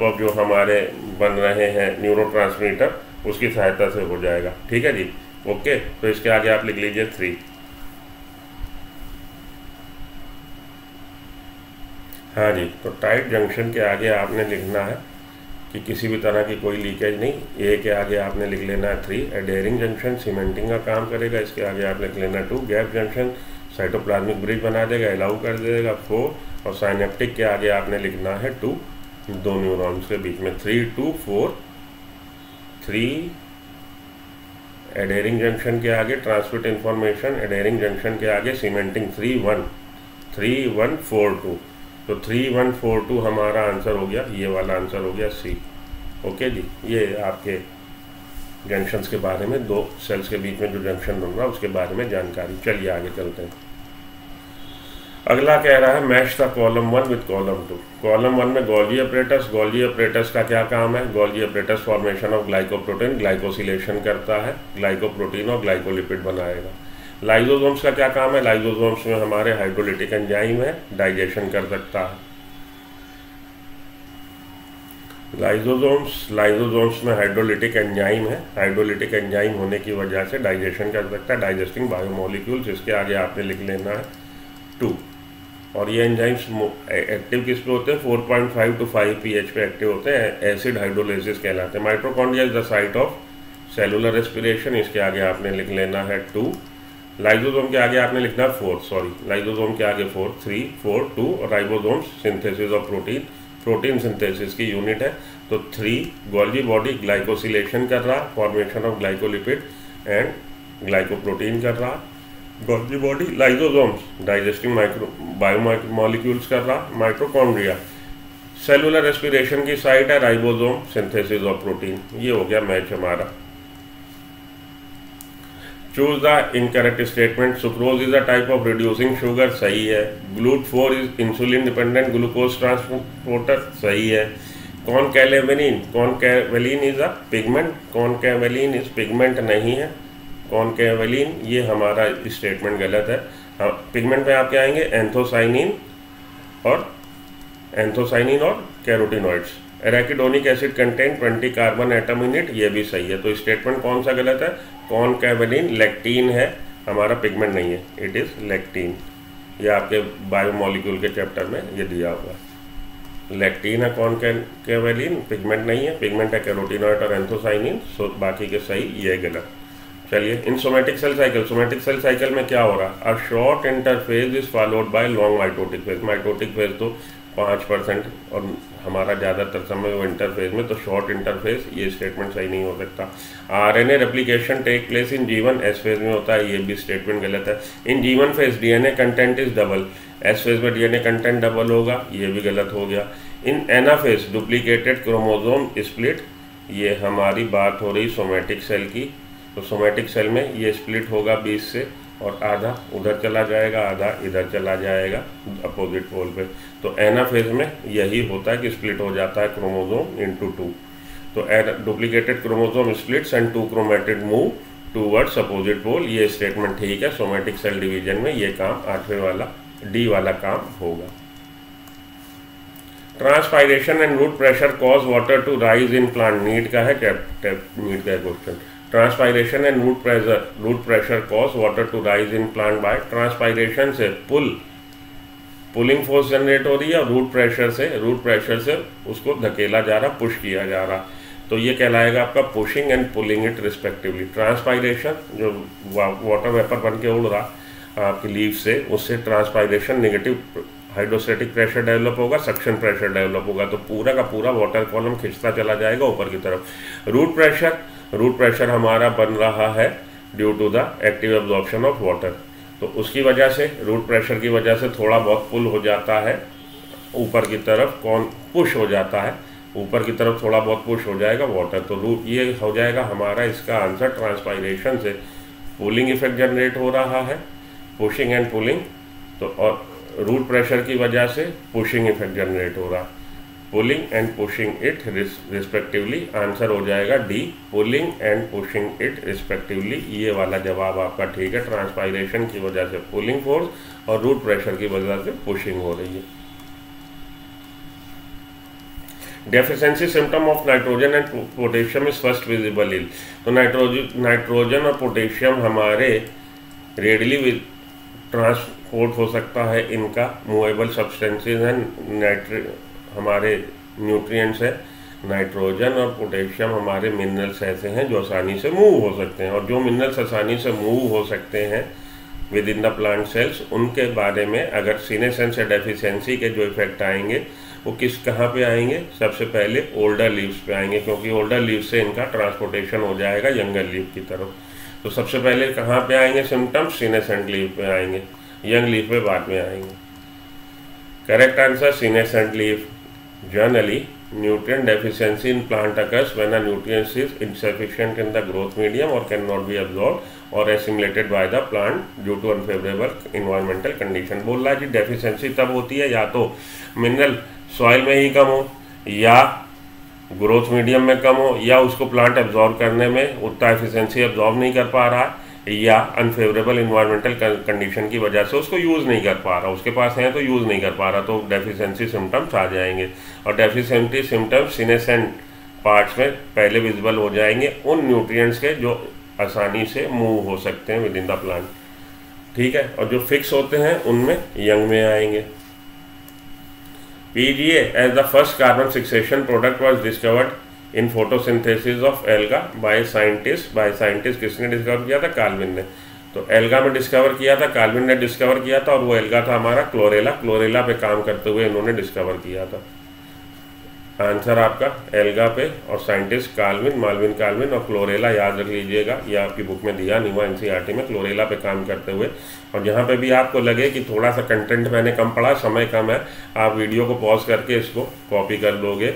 ऑफ जो हमारे बन रहे हैं न्यूरोट्रांसमीटर उसकी सहायता से हो जाएगा। ठीक है जी, ओके। तो इसके आगे आप लिख लीजिए 3। हाँ जी, तो टाइट जंक्शन के आगे आपने लिखना है कि किसी भी तरह की कोई लीकेज नहीं। ए के आगे आपने लिख लेना है 3 एडेरिंग जंक्शन, सीमेंटिंग का काम करेगा। इसके आगे आप लिख लेना 2 गैप जंक्शन, साइटोप्लाज्मिक ब्रिज बना देगा, अलाउ कर देगा। 4 और साइनेप्टिक के आगे आपने लिखना है 2 दो न्यूरॉन्स के बीच में। 3 2 4 3 एडेरिंग जंक्शन के आगे ट्रांसमिट इंफॉर्मेशन, एडेरिंग जंक्शन के आगे सीमेंटिंग 3 1 3 1 4 2। तो 3 1 4 2 हमारा आंसर हो गया, ये वाला आंसर हो गया सी। ओके जी, ये आपके जंक्शंस के बारे में, दो सेल्स के बीच में जो जंक्शन बन रहा है उसके बारे में जानकारी। चलिए आगे चलते हैं। अगला कह रहा है match the column 1 with column 2। Column 1 में गॉल्जी अपरेटस का क्या काम है? Golgi apparatus formation of glycoprotein, glycosylation करता है, ग्लाइकोप्रोटीन और ग्लाइकोलिपिड बनाएगा। लाइसोसोम्स का क्या काम है? लाइसोसोम्स में हमारे हाइड्रोलिटिक एंजाइम है, डाइजेशन कर सकता है। लाइसोसोम्स में हाइड्रोलिटिक एंजाइम है, हाइड्रोलिटिक एंजाइम होने की वजह से डाइजेशन कर सकता है, डाइजेस्टिंग बायोमोलिक्यूल्स। इसके आगे आपने लिख लेना है 2 और ये एंजाइम्स एक्टिव किस पे होते हैं? 4.5 टू 5 pH पे एक्टिव होते हैं, एसिड हाइड्रोलाइसिस कहलाते हैं। Mitochondria is the site of cellular respiration. इसके आगे आपने लिख लेना है 2। लाइसोसोम के आगे आपने लिखना 4, सॉरी लाइसोसोम के आगे 4 3 4 2 और ribosomes synthesis of protein, protein synthesis की यूनिट है। तो 3 गोल्जी बॉडी ग्लाइकोसिलेशन कर रहा, formation of glycolipid and glycoprotein कर रहा। Golgi body lysosomes digesting biomolecules कर रहा। माइटोकॉन्ड्रिया सेलुलर रेस्पिरेशन की साइट है, राइबोसोम सिंथेसिस ऑफ प्रोटीन। ये हो गया मैच हमारा। Choose the incorrect statement. Sucrose is a type of reducing sugar, सही है। GLUT 4 is insulin dependent glucose transporter, सही है। Concanavalin is a pigment, concanavalin is pigment नहीं है। कॉनकैवेलिन, ये हमारा स्टेटमेंट गलत है। पिगमेंट में आपके आएंगे एंथोसाइनिन और carotenoids. Arachidonic acid content 20 carbon atom in it, ये भी सही है। तो स्टेटमेंट कौन सा गलत है? कॉनकैवेलिन लैक्टीन है, हमारा पिगमेंट नहीं है, इट इज़ लैक्टीन। ये आपके बायोमोलिक्यूल के चैप्टर में ये दिया हुआ है, लैक्टीन है कॉनकैवेलिन, पिगमेंट नहीं है, पिगमेंट है कैरोटिनॉइड और एंथोसाइनिन। सो बाकी के सही, ये गलत। चलिए, in somatic cell cycle, somatic cell cycle में क्या हो रहा है? A short interphase is followed by long mitotic phase. Mitotic phase तो 5% और हमारा ज़्यादातर समय वो इंटरफेज में, तो शॉर्ट इंटरफेज ये स्टेटमेंट सही नहीं हो सकता। RNA replication take place in G one S phase में होता है, ये भी स्टेटमेंट गलत है। In G one phase DNA content is double, S phase में डीएनए कंटेंट डबल होगा, ये भी गलत हो गया। In anaphase duplicated chromosome split, ये हमारी बात हो रही सोमेटिक सेल की, तो सोमेटिक सेल में ये स्प्लिट होगा 20 से और आधा उधर चला जाएगा, आधा इधर चला जाएगा अपोजिट पोल पे। तो एनाफेज में यही होता है कि स्प्लिट हो जाता है क्रोमोजोम इनटू 2। तो duplicated chromosome splits and 2 chromatid move towards opposite pole, ये स्टेटमेंट ठीक है। सोमेटिक सेल डिवीजन में ये काम 8वें वाला डी वाला काम होगा। Transpiration and root pressure cause water to rise in plant, NEET का है, नीट का question. Transpiration and root pressure cause water to rise in plant by, transpiration से पुलिंग फोर्स जनरेट हो रही है और रूट प्रेशर से उसको धकेला जा रहा, पुश किया जा रहा, तो ये कहलाएगा आपका pushing and pulling it respectively. Transpiration जो वाटर वेपर बन के उड़ रहा आपके लीव से, उससे transpiration negative hydrostatic pressure develop होगा, सक्शन प्रेशर डेवलप होगा, तो पूरा का पूरा वाटर कॉलम खिंचता चला जाएगा ऊपर की तरफ। रूट प्रेशर हमारा बन रहा है due to the active absorption of water, तो उसकी वजह से रूट प्रेशर की वजह से थोड़ा बहुत पुल हो जाता है ऊपर की तरफ, पुश हो जाता है ऊपर की तरफ, थोड़ा बहुत पुश हो जाएगा वाटर। तो ये हो जाएगा हमारा इसका आंसर, ट्रांसपायरेशन से पुलिंग इफेक्ट जनरेट हो रहा है, पुशिंग एंड पुलिंग, तो और रूट प्रेशर की वजह से पुशिंग इफेक्ट जनरेट हो रहा, pulling and pushing it respectively. Answer हो जाएगा D, pulling and pushing it respectively, ये वाला जवाब आपका ठीक है। ट्रांसपायरेशन की वजह से पुलिंग फोर्स और रूट प्रेशर की वजह से पुशिंग हो रही है। Deficiency symptom of nitrogen and potassium is first visible in, तो नाइट्रोजन और पोटेशियम हमारे रेडली ट्रांसपोर्ट हो सकता है, इनका मूवेबल सब्सटेंसेज हैं, हमारे न्यूट्रिएंट्स हैं। नाइट्रोजन और पोटेशियम हमारे मिनरल्स ऐसे हैं जो आसानी से मूव हो सकते हैं, और जो मिनरल्स आसानी से मूव हो सकते हैं within the plant cells, उनके बारे में अगर सीनेसेंस या डेफिशिएंसी के जो इफेक्ट आएंगे वो कहाँ पे आएंगे? सबसे पहले ओल्डर लीव्स पे आएंगे, क्योंकि ओल्डर लीव्स से इनका ट्रांसपोर्टेशन हो जाएगा यंगर लीव की तरफ। तो सबसे पहले कहाँ पे आएंगे सिम्टम्स? सीनेसेंट लीव पे आएंगे, यंग लीव पे बाद में आएंगे। Correct answer senescent leave. Generally nutrient deficiency in plant occurs when a nutrient is insufficient in the growth medium और कैन नॉट बी एब्जॉर्ब और assimilated by the plant due to unfavourable environmental condition. बोल रहा है कि deficiency तब होती है या तो मिनरल सॉइल में ही कम हो, या ग्रोथ मीडियम में कम हो, या उसको प्लांट एब्जॉर्ब करने में उतना एफिशिएंसी एब्जॉर्ब नहीं कर पा रहा है, या अनफेवरेबल इन्वायरमेंटल कंडीशन की वजह से उसको यूज़ नहीं कर पा रहा, उसके पास है तो यूज़ नहीं कर पा रहा, तो डेफिशिएंसी सिम्टम्स आ जाएंगे। और डेफिशिएंसी सिम्टम्स सीनेसेंट पार्ट्स में पहले विजिबल हो जाएंगे उन न्यूट्रिएंट्स के जो आसानी से मूव हो सकते हैं विद इन द प्लांट, ठीक है, और जो फिक्स होते हैं उनमें यंग में आएंगे। PGA as the first carbon fixation product was discovered in photosynthesis of alga by scientist किसने डिस्कवर किया था? काल्विन ने। तो एल्गा में डिस्कवर किया था, काल्विन ने डिस्कवर किया था, और वो एल्गा था हमारा क्लोरेला पे काम करते हुए इन्होंने डिस्कवर किया था। आंसर आपका एल्गा पे, और साइंटिस्ट काल्विन, मालविन काल्विन, और क्लोरेला याद रख लीजिएगा, ये आपकी बुक में दिया नहीं हुआ NCERT में, क्लोरेला पे काम करते हुए। और जहाँ पे भी आपको लगे कि थोड़ा सा कंटेंट मैंने कम पढ़ा, समय कम है, आप वीडियो को पॉज करके इसको कॉपी कर लोगे,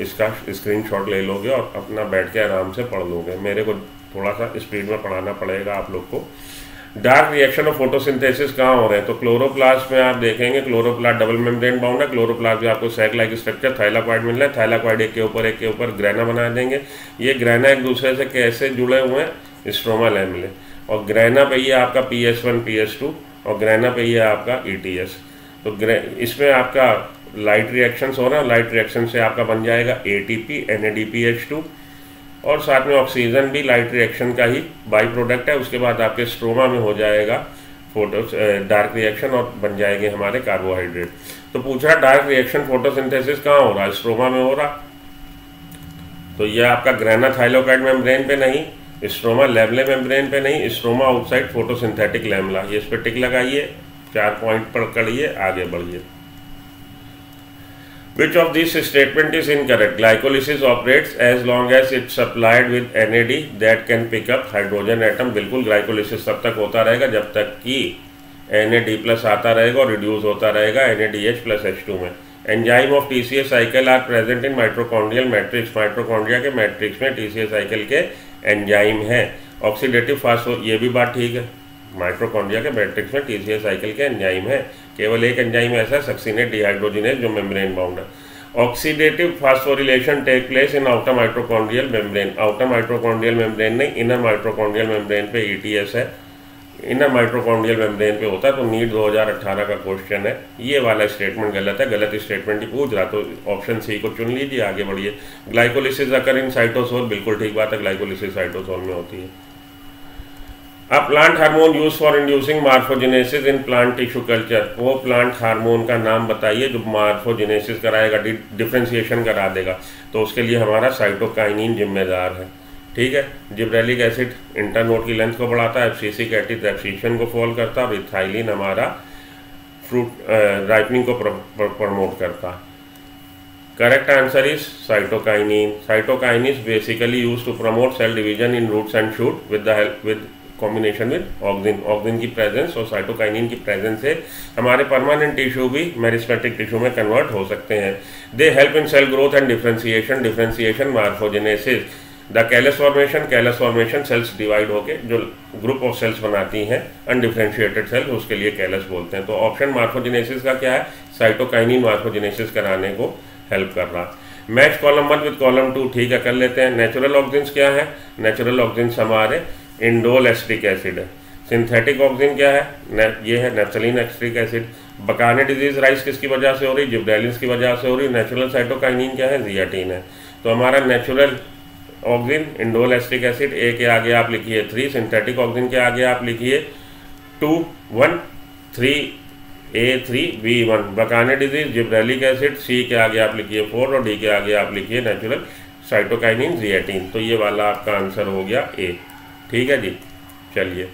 इसका स्क्रीनशॉट ले लोगे और अपना बैठ के आराम से पढ़ लोगे। मेरे को थोड़ा सा स्पीड में पढ़ाना पड़ेगा आप लोग को। डार्क रिएक्शन ऑफ फोटोसिंथेसिस कहाँ हो रहे हैं? तो क्लोरोप्लास्ट में आप देखेंगे, क्लोरोप्लास्ट डबल मेम्ब्रेन बाउंड है, क्लोरोप्लास्ट में आपको सैक लाइक स्ट्रक्चर थाइलाकॉइड मिल रहा है, थाइलाकॉइड एक के ऊपर ग्रैना बना देंगे, ये ग्रैना एक दूसरे से कैसे जुड़े हुए हैं? स्ट्रोमा लैमिले, और ग्रैना पे ये आपका PS1 PS2 और ग्रेना पे ये आपका ETS। तो इसमें आपका लाइट रिएक्शंस हो रहा है, लाइट रिएक्शन से आपका बन जाएगा ATP NADPH2 और साथ में ऑक्सीजन भी लाइट रिएक्शन का ही बाई प्रोडक्ट है। उसके बाद आपके स्ट्रोमा में हो जाएगा फोटो डार्क रिएक्शन और बन जाएंगे हमारे कार्बोहाइड्रेट। तो पूछा डार्क रिएक्शन फोटोसिंथेसिस कहाँ हो रहा है, स्ट्रोमा में हो रहा। तो यह आपका ग्रेना थाइलोकाइड मेम्ब्रेन पे नहीं, स्ट्रोमा लेवले मेम्ब्रेन पे नहीं, स्ट्रोमा आउटसाइड फोटोसिंथेटिक लैमेला, ये इस पर टिक लगाइए, 4 पॉइंट पर करिए, आगे बढ़िए। Which of this statement is incorrect, glycolysis operates as long as it supplied with NAD that can pick up hydrogen atom. बिल्कुल ग्लाइकोलिसिस तब तक होता रहेगा जब तक कि NAD+ आता रहेगा और रिड्यूस होता रहेगा NADH+H2 में। Enzyme of TCA cycle are present in mitochondrial matrix, mitochondria के मैट्रिक्स में TCA साइकिल के एंजाइम है। ऑक्सीडेटिव फास्फोराइलेशन, ये भी बात ठीक है, माइट्रोकॉन्ड्रिया के मैट्रिक्स में TCA साइकिल के एंजाइम है, केवल एक एंजाइम ऐसा है सक्सिनेट डिहाइड्रोजिनेज जो मेम्ब्रेन बाउंड है। Oxidative phosphorylation take place in outer mitochondrial membrane, outer mitochondrial membrane नहीं इनर माइट्रोकॉन्ड्रियल मेम्ब्रेन पे ETS है, इनर माइट्रोकॉन्ड्रियल मेम्ब्रेन पे होता है। तो नीट 2018 का क्वेश्चन है, ये वाला स्टेटमेंट गलत है, गलत स्टेटमेंट ही पूछ रहा, तो ऑप्शन सी को चुन लीजिए, आगे बढ़िए। ग्लाइकोलिसिस अकर इन साइटोसोल, बिल्कुल ठीक बात है, ग्लाइकोलिसिस साइटोसोल में होती है। अब plant hormone use for inducing morphogenesis in plant tissue culture, वो प्लांट हार्मोन का नाम बताइए जो मार्फोजेनेसिस कराएगा, डिफ्रेंशिएशन करा देगा। तो उसके लिए हमारा साइटोकाइनिन जिम्मेदार है, ठीक है। जिब्रेलिक एसिड इंटरनोड की लेंथ को बढ़ाता है, एफसीसिक एसिड रेप्सीशन को फॉल करता है और इथाइलिन हमारा फ्रूट राइपनिंग को प्रमोट करता है। Correct answer is cytokinin. Cytokine is basically use to promote cell division in roots and shoot with the help with combination with auxin. Auxin की presence और साइटोकाइनिन की प्रेजेंस से हमारे permanent tissue भी मेरिस्टेटिक tissue में convert हो सकते हैं। They help in cell growth and differentiation, differentiation morphogenesis. The callus formation, callus formation cells divide होके जो ग्रुप ऑफ सेल्स बनाती हैं अनडिफ्रेंशिएटेड सेल, उसके लिए कैलस बोलते हैं। तो ऑप्शन मार्फोजेनेसिस का क्या है, साइटोकाइनिन मार्फोजेनेसिस कराने को हेल्प कर रहा। मैच कॉलम 1 विद कॉलम 2, ठीक है, कर लेते हैं। नेचुरल ऑक्सिन्स क्या है, नेचुरल ऑक्सिन्स हमारे इंडोल एसिटिक एसिड है। सिंथेटिक ऑक्सिन क्या है, ये है naphthalene acetic acid. Bakanae disease rise किसकी वजह से हो रही, जिब्रेलिन की वजह से हो रही। नेचुरल साइटोकाइनिन क्या है, जियाटीन है। तो हमारा natural auxin indole acetic acid A के आगे आप लिखिए 3, सिंथेटिक ऑक्सिन के आगे आप लिखिए 2, 1, 3 A3B1। Bakanae disease gibberellic acid, C के आगे आप लिखिए 4 और डी के आगे आप लिखिए नेचुरल साइटोकाइनिन जियाटीन। तो ये वाला आपका आंसर हो गया A, ठीक है जी, चलिए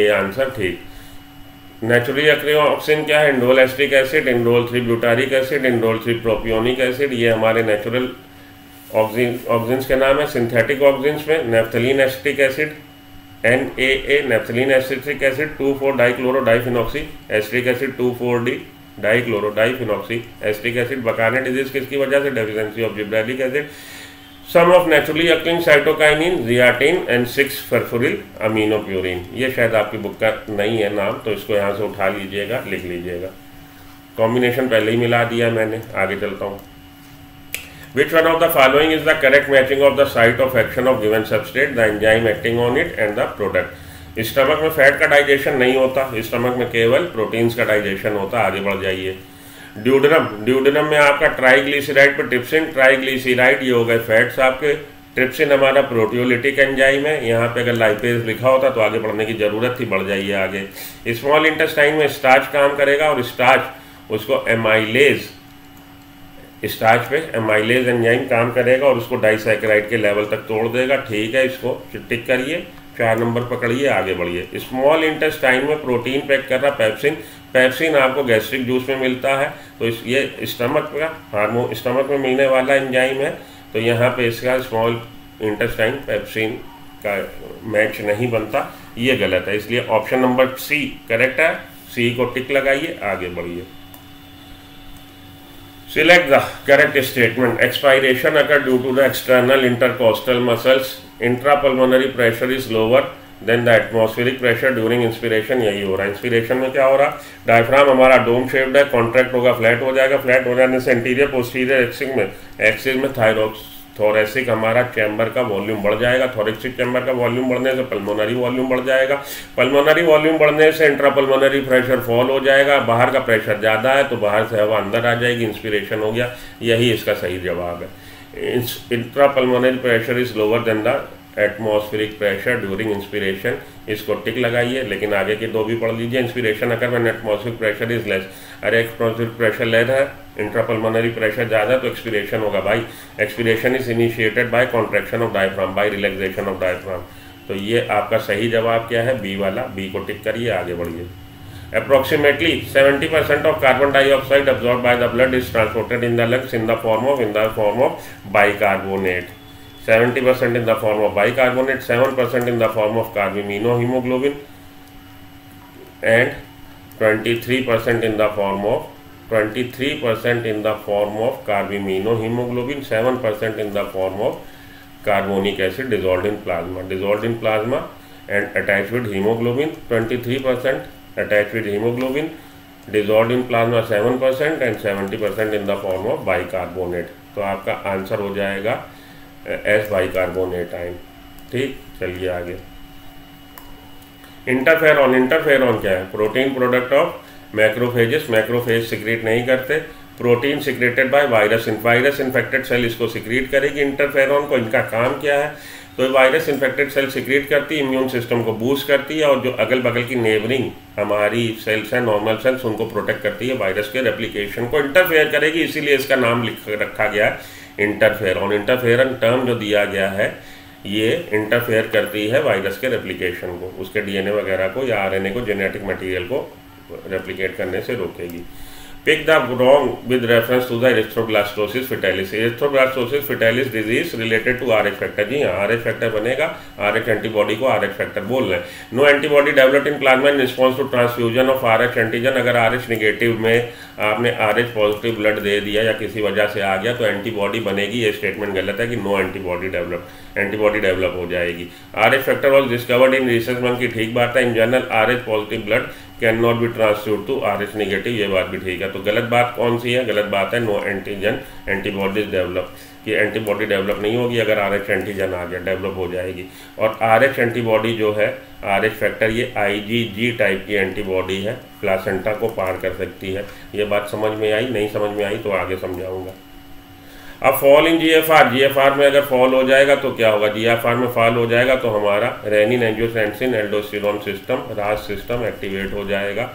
A आंसर ठीक। नेचुरली अक्रिय ऑक्सिन क्या है, indole acetic acid, indole 3 butyric acid, indole 3 propionic acid, ये हमारे नेचुरल ऑक्सिन्स के नाम है। सिंथेटिक ऑक्सिन्स में naphthalene acetic acid NAA, naphthalene acetic acid 2,4 dichloro diphenoxy acetic acid 2,4 D dichloro diphenoxy acetic acid. Bakanae disease किसकी वजह से, deficiency of gibberellic acid. Some of naturally occurring cytokinin zeatin and 6 furfuryl aminopurine. ये शायद आपकी book का नहीं है नाम, तो इसको यहाँ से उठा लीजिएगा, लिख लीजिएगा, कॉम्बिनेशन पहले ही मिला दिया मैंने। आगे चलता हूँ। Which one of the following is the correct matching of the site of action of given substrate, the enzyme acting on it and the product? Stomach में फैट का डाइजेशन नहीं होता, स्टमक में केवल प्रोटीन्स का डाइजेशन होता। आगे बढ़ जाइए। ड्यूडनम, ड्यूडनम में आपका ट्राइग्लिसराइड पर ट्रिप्सिन, ट्राइग्लिसराइड ये हो गए फैट्स आपके, ट्रिप्सिन हमारा प्रोटियोलिटिक एंजाइम है। यहाँ पे अगर लाइपेज लिखा होता तो आगे बढ़ने की जरूरत थी, बढ़ जाइए आगे। स्मॉल इंटेस्टाइन में स्टार्च काम करेगा और स्टार्च उसको एमाइलेज, स्टार्च पे एमाइलेज एंजाइम काम करेगा और उसको डाइसैकेराइड के लेवल तक तोड़ देगा, ठीक है। इसको टिक करिए, 4 नंबर पकड़िए, आगे बढ़िए। स्मॉल इंटेस्टाइन में प्रोटीन पैक कर रहा पैप्सिन, पैप्सिन आपको गैस्ट्रिक जूस में मिलता है, तो ये स्टमक का हार्मोन, स्टमक में मिलने वाला एंजाइम है। तो यहाँ पे इसका स्मॉल इंटेस्टाइन पैप्सिन का मैच नहीं बनता, ये गलत है, इसलिए ऑप्शन नंबर सी करेक्ट है, सी को टिक लगाइए, आगे बढ़िए। Select the correct statement. Expiration occurs due to the external intercostal muscles. Intrapulmonary pressure is lower than the atmospheric pressure during inspiration. यही हो रहा है। Inspiration में क्या हो रहा है? Diaphragm हमारा dome shaped है, contract होगा, flat हो जाएगा। Flat हो जाने से anterior posterior axis में thyroid थोरेसिक हमारा चैम्बर का वॉल्यूम बढ़ जाएगा। थोरेसिक चैम्बर का वॉल्यूम बढ़ने से पल्मोनरी वॉल्यूम बढ़ जाएगा। पल्मोनरी वॉल्यूम बढ़ने से इंट्रापल्मोनरी प्रेशर फॉल हो जाएगा। बाहर का प्रेशर ज़्यादा है तो बाहर से हवा अंदर आ जाएगी, इंस्पिरेशन हो गया। यही इसका सही जवाब है। Intrapulmonary pressure is lower than the atmospheric pressure during inspiration. इसको टिक लगाइए, लेकिन आगे के दो भी पढ़ लीजिए। इंस्पिरेशन अगर मैंने एटमॉस्फेरिक प्रेशर इज लेस, अरे एटमॉस्फेरिक प्रेशर लेस है, इंट्रापल्मोनरी प्रेशर ज़्यादा, तो एक्सपिरेशन होगा भाई। Expiration is initiated by contraction of diaphragm, by relaxation of diaphragm. तो ये आपका सही जवाब क्या है? बी वाला। बी को टिक करिए, आगे बढ़िए। Approximately 70% of carbon dioxide absorbed by the blood is transported in the lungs in the form of bicarbonate. 70% in the form of bicarbonate, 7% in the form of carbaminohemoglobin, and 23% in the form of carbaminohemoglobin, 7% in the form of carbonic acid dissolved in plasma and attached with hemoglobin. 23% attached with hemoglobin, dissolved in plasma 7%, and 70% in the form of bicarbonate. तो आपका answer हो जाएगा S bicarbonate ion. ठीक, चलिए आगे। Interferon. Interferon क्या है? Protein product of macrophages. Macrophage secrete नहीं करते। Protein secreted by virus. Virus infected cell इसको सिक्रेट करेगी। इंटरफेरॉन को इनका काम क्या है? तो वायरस इन्फेक्टेड सेल सिक्रेट करती है, इम्यून सिस्टम को बूस्ट करती है, और जो अगल बगल की नेबरिंग हमारी सेल्स हैं, नॉर्मल सेल्स, उनको प्रोटेक्ट करती है, वायरस के रेप्लिकेशन को इंटरफेयर करेगी। इसीलिए इसका नाम लिख रखा गया है इंटरफेरॉन। इंटरफेरन टर्म जो दिया गया है, ये इंटरफेयर करती है वायरस के रेप्लिकेशन को, उसके डीएनए वगैरह को या आरएनए को, जेनेटिक मटीरियल को रेप्लिकेट करने से रोकेगी। Pick the wrong with reference to the erythroblastosis fetalis. Erythroblastosis fetalis disease related to RH factor. जी हाँ, RH factor बनेगा। RH antibody को RH factor बोल रहे हैं। No antibody developed in plasma in response to transfusion of RH antigen. अगर RH negative में आपने RH positive blood दे दिया या किसी वजह से आ गया तो antibody बनेगी, ये statement गलत है कि no antibody developed, antibody develop हो जाएगी। RH factor was discovered in research man की ठीक बात है। In general RH positive blood can not be transfuse to R H negative, ये बात भी ठीक है। तो गलत बात कौन सी है? गलत बात है नो एंटीजन एंटीबॉडीज डेवलप, कि एंटीबॉडी डेवलप नहीं होगी अगर आर एच एंटीजन आ गया, डेवलप हो जाएगी। और आर एच एंटीबॉडी जो है, आर एच फैक्टर, ये आईजीजी टाइप की एंटीबॉडी है, प्लासेंटा को पार कर सकती है। ये बात समझ में आई? नहीं समझ में आई तो आगे समझाऊंगा। अब फॉल इन जीएफआर। जीएफआर में अगर फॉल हो जाएगा तो क्या होगा? जीएफआर में फॉल हो जाएगा तो हमारा रेनिन एंजियोटेंसिन एल्डोस्टेरोन सिस्टम, रास सिस्टम एक्टिवेट हो जाएगा।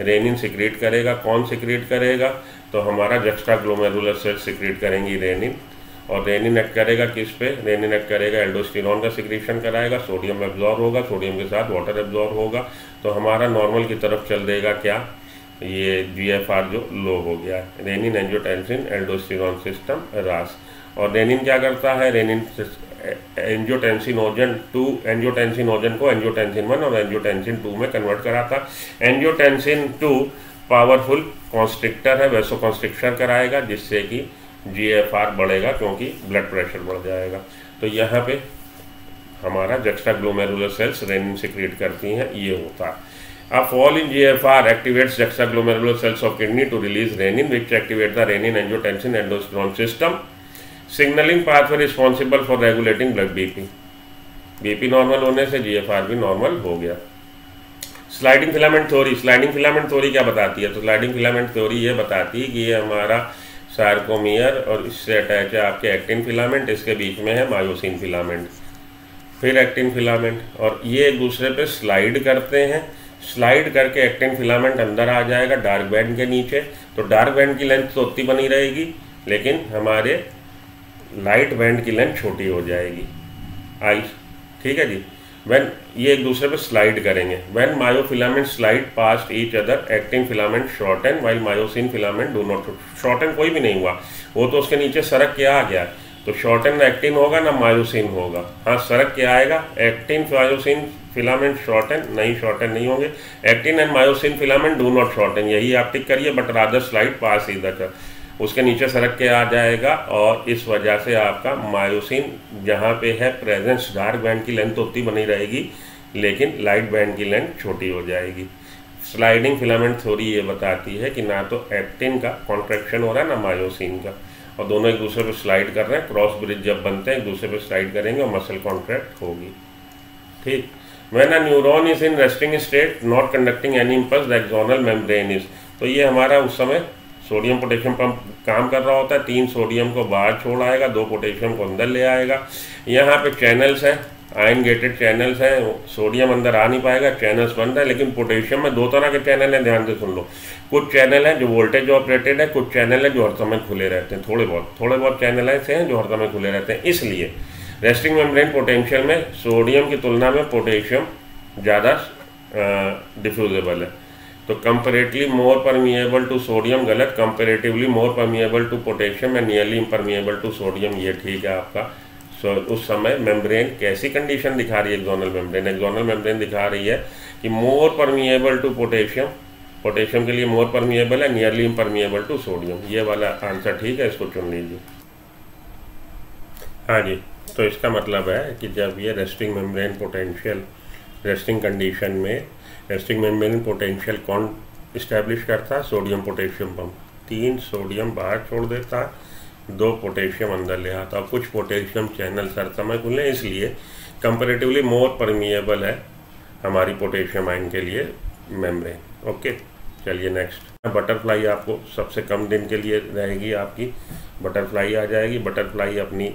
रेनिन सिक्रेट करेगा। कौन सिक्रेट करेगा? तो हमारा जक्स्टा ग्लोमेरुलर सेल सिक्रेट करेंगी रेनिन। और रेनिन एक्ट करेगा किस पे? रेनिन एक्ट करेगा, एल्डोस्टेरोन का सिक्रेशन कराएगा, सोडियम एब्जॉर्ब होगा, सोडियम के साथ वाटर एब्जॉर्ब होगा, तो हमारा नॉर्मल की तरफ चल देगा क्या? ये जीएफआर जो लो हो गया है, रेनिन एंजियोटेंसिन एल्डोस्टेरोन सिस्टम रास। और रेनिन क्या करता है? रेनिन एंजियोटेंसिन ओजन को एंजियोटेंसिन 1 और एंजियोटेंसिन 2 में कन्वर्ट कराता। एंजियोटेंसिन 2 पावरफुल कॉन्स्ट्रिक्टर है, वैसो कॉन्स्ट्रिक्शन कराएगा, जिससे कि जीएफआर बढ़ेगा क्योंकि ब्लड प्रेशर बढ़ जाएगा। तो यहाँ पे हमारा juxta glomerular cells renin secrete करती हैं, ये होता है। A fall in GFR activates juxtaglomerular cells of kidney to release renin, which activates the renin-angiotensin-aldosterone system. Signaling pathway responsible for regulating blood BP. BP normal होने से GFR भी normal हो गया। Sliding filament theory। Sliding filament theory क्या बताती है? तो sliding filament theory ये बताती है कि ये हमारा sarcomere और इससे attach है आपके actin filament, इसके बीच में है myosin filament, फिर actin filament, और ये एक दूसरे पे slide करते हैं। स्लाइड करके एक्टिन फिलामेंट अंदर आ जाएगा डार्क बैंड के नीचे, तो डार्क बैंड की लेंथ तो उतनी बनी रहेगी, लेकिन हमारे लाइट बैंड की लेंथ छोटी हो जाएगी आई। ठीक है जी। व्हेन ये एक दूसरे पे स्लाइड करेंगे, when myofilament slide past each other actin filament shorten while myosin filament do not shorten. कोई भी नहीं हुआ, वो तो उसके नीचे सरक के आ गया, तो शॉर्टन एक्टिन होगा ना मायोसिन होगा। हाँ, सरक के आएगा एक्टिन मायोसिन फिलामेंट शॉर्टन, नहीं शॉर्टन नहीं होंगे। Actin and myosin filament do not shorten, यही आप टिक करिए। बट रादर स्लाइड पास ही तक उसके नीचे सरक के आ जाएगा, और इस वजह से आपका मायोसिन जहाँ पे है प्रेजेंस, डार्क बैंड की लेंथ तो उतनी बनी रहेगी लेकिन लाइट बैंड की लेंथ छोटी हो जाएगी। स्लाइडिंग फिलामेंट थ्योरी ये बताती है कि ना तो एक्टिन का कॉन्ट्रैक्शन हो रहा है ना मायोसिन का, और दोनों एक दूसरे पर स्लाइड कर रहे हैं। क्रॉस ब्रिज जब बनते हैं एक दूसरे पर स्लाइड करेंगे और मसल कॉन्ट्रैक्ट होगी। ठीक, when a neuron is in resting state not conducting any impulse the axonal membrane is, तो ये हमारा उस समय सोडियम पोटेशियम पंप काम कर रहा होता है। 3 सोडियम को बाहर छोड़ आएगा, 2 पोटेशियम को अंदर ले आएगा। यहाँ पे चैनल्स हैं, आयन गेटेड चैनल्स हैं, सोडियम अंदर आ नहीं पाएगा, चैनल्स बंद है। लेकिन पोटेशियम में 2 तरह के चैनल हैं, ध्यान से सुन लो। कुछ चैनल हैं जो वोल्टेज ऑपरेटेड है, कुछ चैनल हैं जो हर समय खुले रहते हैं। थोड़े बहुत चैनल ऐसे हैं जो हर समय खुले रहते हैं। इसलिए रेस्टिंग मेम्ब्रेन पोटेंशियल में सोडियम की तुलना में पोटेशियम ज़्यादा डिफ्यूजेबल है। तो comparatively more permeable to sodium गलत, comparatively more permeable to potassium and nearly impermeable to sodium, ये ठीक है आपका। सो उस समय मेम्ब्रेन कैसी कंडीशन दिखा रही है, एक्सोनल मेम्ब्रेन दिखा रही है कि more permeable to potassium, potassium के लिए मोर परमिएबल है, नियरली इम्परमिएबल टू सोडियम। ये वाला आंसर ठीक है, इसको चुन लीजिए। हाँ जी, तो इसका मतलब है कि जब ये resting membrane potential resting condition में रेस्टिंग मेम्ब्रेन पोटेंशियल कौन इस्टेब्लिश करता है, सोडियम पोटेशियम पंप। 3 सोडियम बाहर छोड़ देता है, 2 पोटेशियम अंदर ले आता। कुछ पोटेशियम चैनल हर समय खुले, इसलिए कंपेरेटिवली मोर परमिएबल है हमारी पोटेशियम आयन के लिए मेम्ब्रेन। ओके, चलिए नेक्स्ट। बटरफ्लाई आपको सबसे कम दिन के लिए रहेगी, आपकी बटरफ्लाई आ जाएगी। बटरफ्लाई अपनी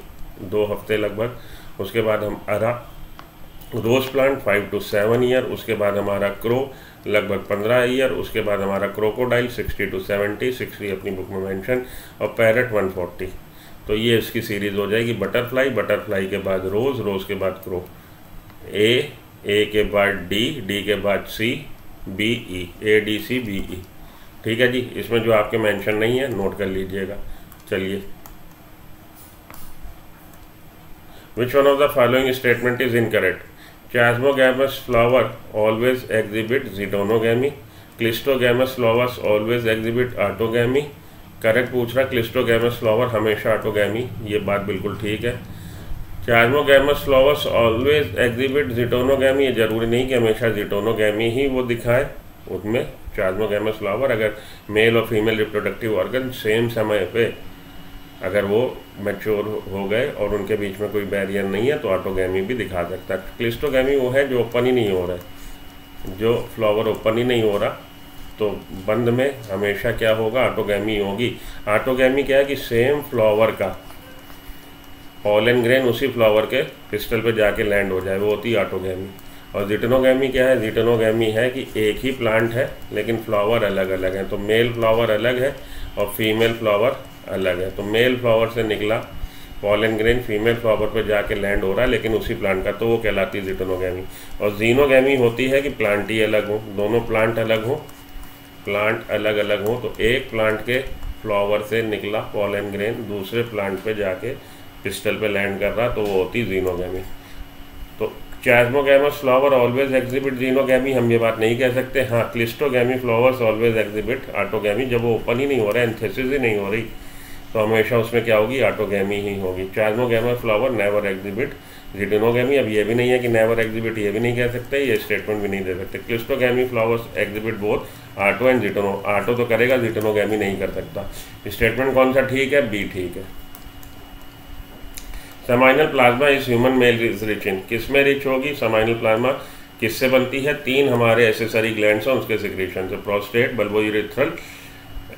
2 हफ्ते लगभग, उसके बाद हम हरा रोज प्लांट 5 to 7 ईयर, उसके बाद हमारा क्रो लगभग 15 ईयर, उसके बाद हमारा क्रोकोडाइल 60 to 70, 60 अपनी बुक में मेंशन, और पैरट 140। तो ये इसकी सीरीज़ हो जाएगी। बटरफ्लाई, बटरफ्लाई के बाद रोज, रोज के बाद क्रो, ए के बाद डी, डी के बाद C, B E, A D C B E. ठीक है जी, इसमें जो आपके मेंशन नहीं है नोट कर लीजिएगा। चलिए, which one of the following statement is incorrect? Chasmogamous flowers always exhibit zygotonogamy. Cleistogamous flowers always exhibit autogamy. Correct पूछ रहा, Cleistogamous flower हमेशा autogamy, ये बात बिल्कुल ठीक है। Chasmogamous flowers always exhibit zygotonogamy, ये जरूरी नहीं कि हमेशा zygotonogamy ही वो दिखाए। उसमें Chasmogamous flower अगर मेल और फीमेल रिप्रोडक्टिव ऑर्गन सेम समय पे अगर वो मैच्योर हो गए और उनके बीच में कोई बैरियर नहीं है तो ऑटोगैमी भी दिखा सकता है। क्लिस्टोगैमी वो है जो ओपन ही नहीं हो रहा है, जो फ्लावर ओपन ही नहीं हो रहा, तो बंद में हमेशा क्या होगा, ऑटोगैमी होगी। ऑटोगैमी क्या है कि सेम फ्लावर का पॉलन ग्रेन उसी फ्लावर के पिस्टल पे जाके लैंड हो जाए, वो होती है ऑटोगैमी। और ज़िटनोगैमी क्या है, ज़िटनोगैमी है कि एक ही प्लांट है लेकिन फ्लावर अलग अलग हैं, तो मेल फ्लावर अलग है और फीमेल फ्लावर अलग है। तो मेल फ्लावर से निकला पॉलन ग्रेन फीमेल फ्लावर पर जाके लैंड हो रहा है लेकिन उसी प्लांट का, तो वो कहलाती है ज़िटनोगैमी। और ज़ीनोगैमी होती है कि प्लांट ही अलग हो, दोनों प्लांट अलग हो, प्लांट अलग अलग हो, तो एक प्लांट के फ्लावर से निकला पॉलन ग्रेन दूसरे प्लांट पे जाके पिस्टल पे लैंड कर रहा, तो वो होती ज़ीनोगैमी। तो Chasmogamous flower always exhibit xenogamy, हम ये बात नहीं कह सकते। हाँ, cleistogamy flowers always exhibit autogamy, जब वो ओपन ही नहीं हो रहा है, एंथेसिस ही नहीं हो रही, तो हमेशा उसमें क्या होगी, ऑटोगैमी ही होगी। Chasmogamous फ्लावर नेवर एग्जिबिट ज़िटनोगैमी, अब ये भी नहीं है कि नेवर एग्जिबिट, ये भी नहीं कह सकते, ये स्टेटमेंट भी नहीं दे सकते। Cleistogamy flowers exhibit both auto and ज़िटनो, auto तो करेगा, ज़िटनोगैमी नहीं कर सकता। स्टेटमेंट कौन सा ठीक है, बी ठीक है। सेमाइनल प्लाज्मा इस human male is rich in, किस में रिच होगी? सेमाइनल प्लाज्मा किससे बनती है? 3 हमारे एसेसरी ग्लैंड हैं, उसके सिक्रेशन से, prostate, bulbourethral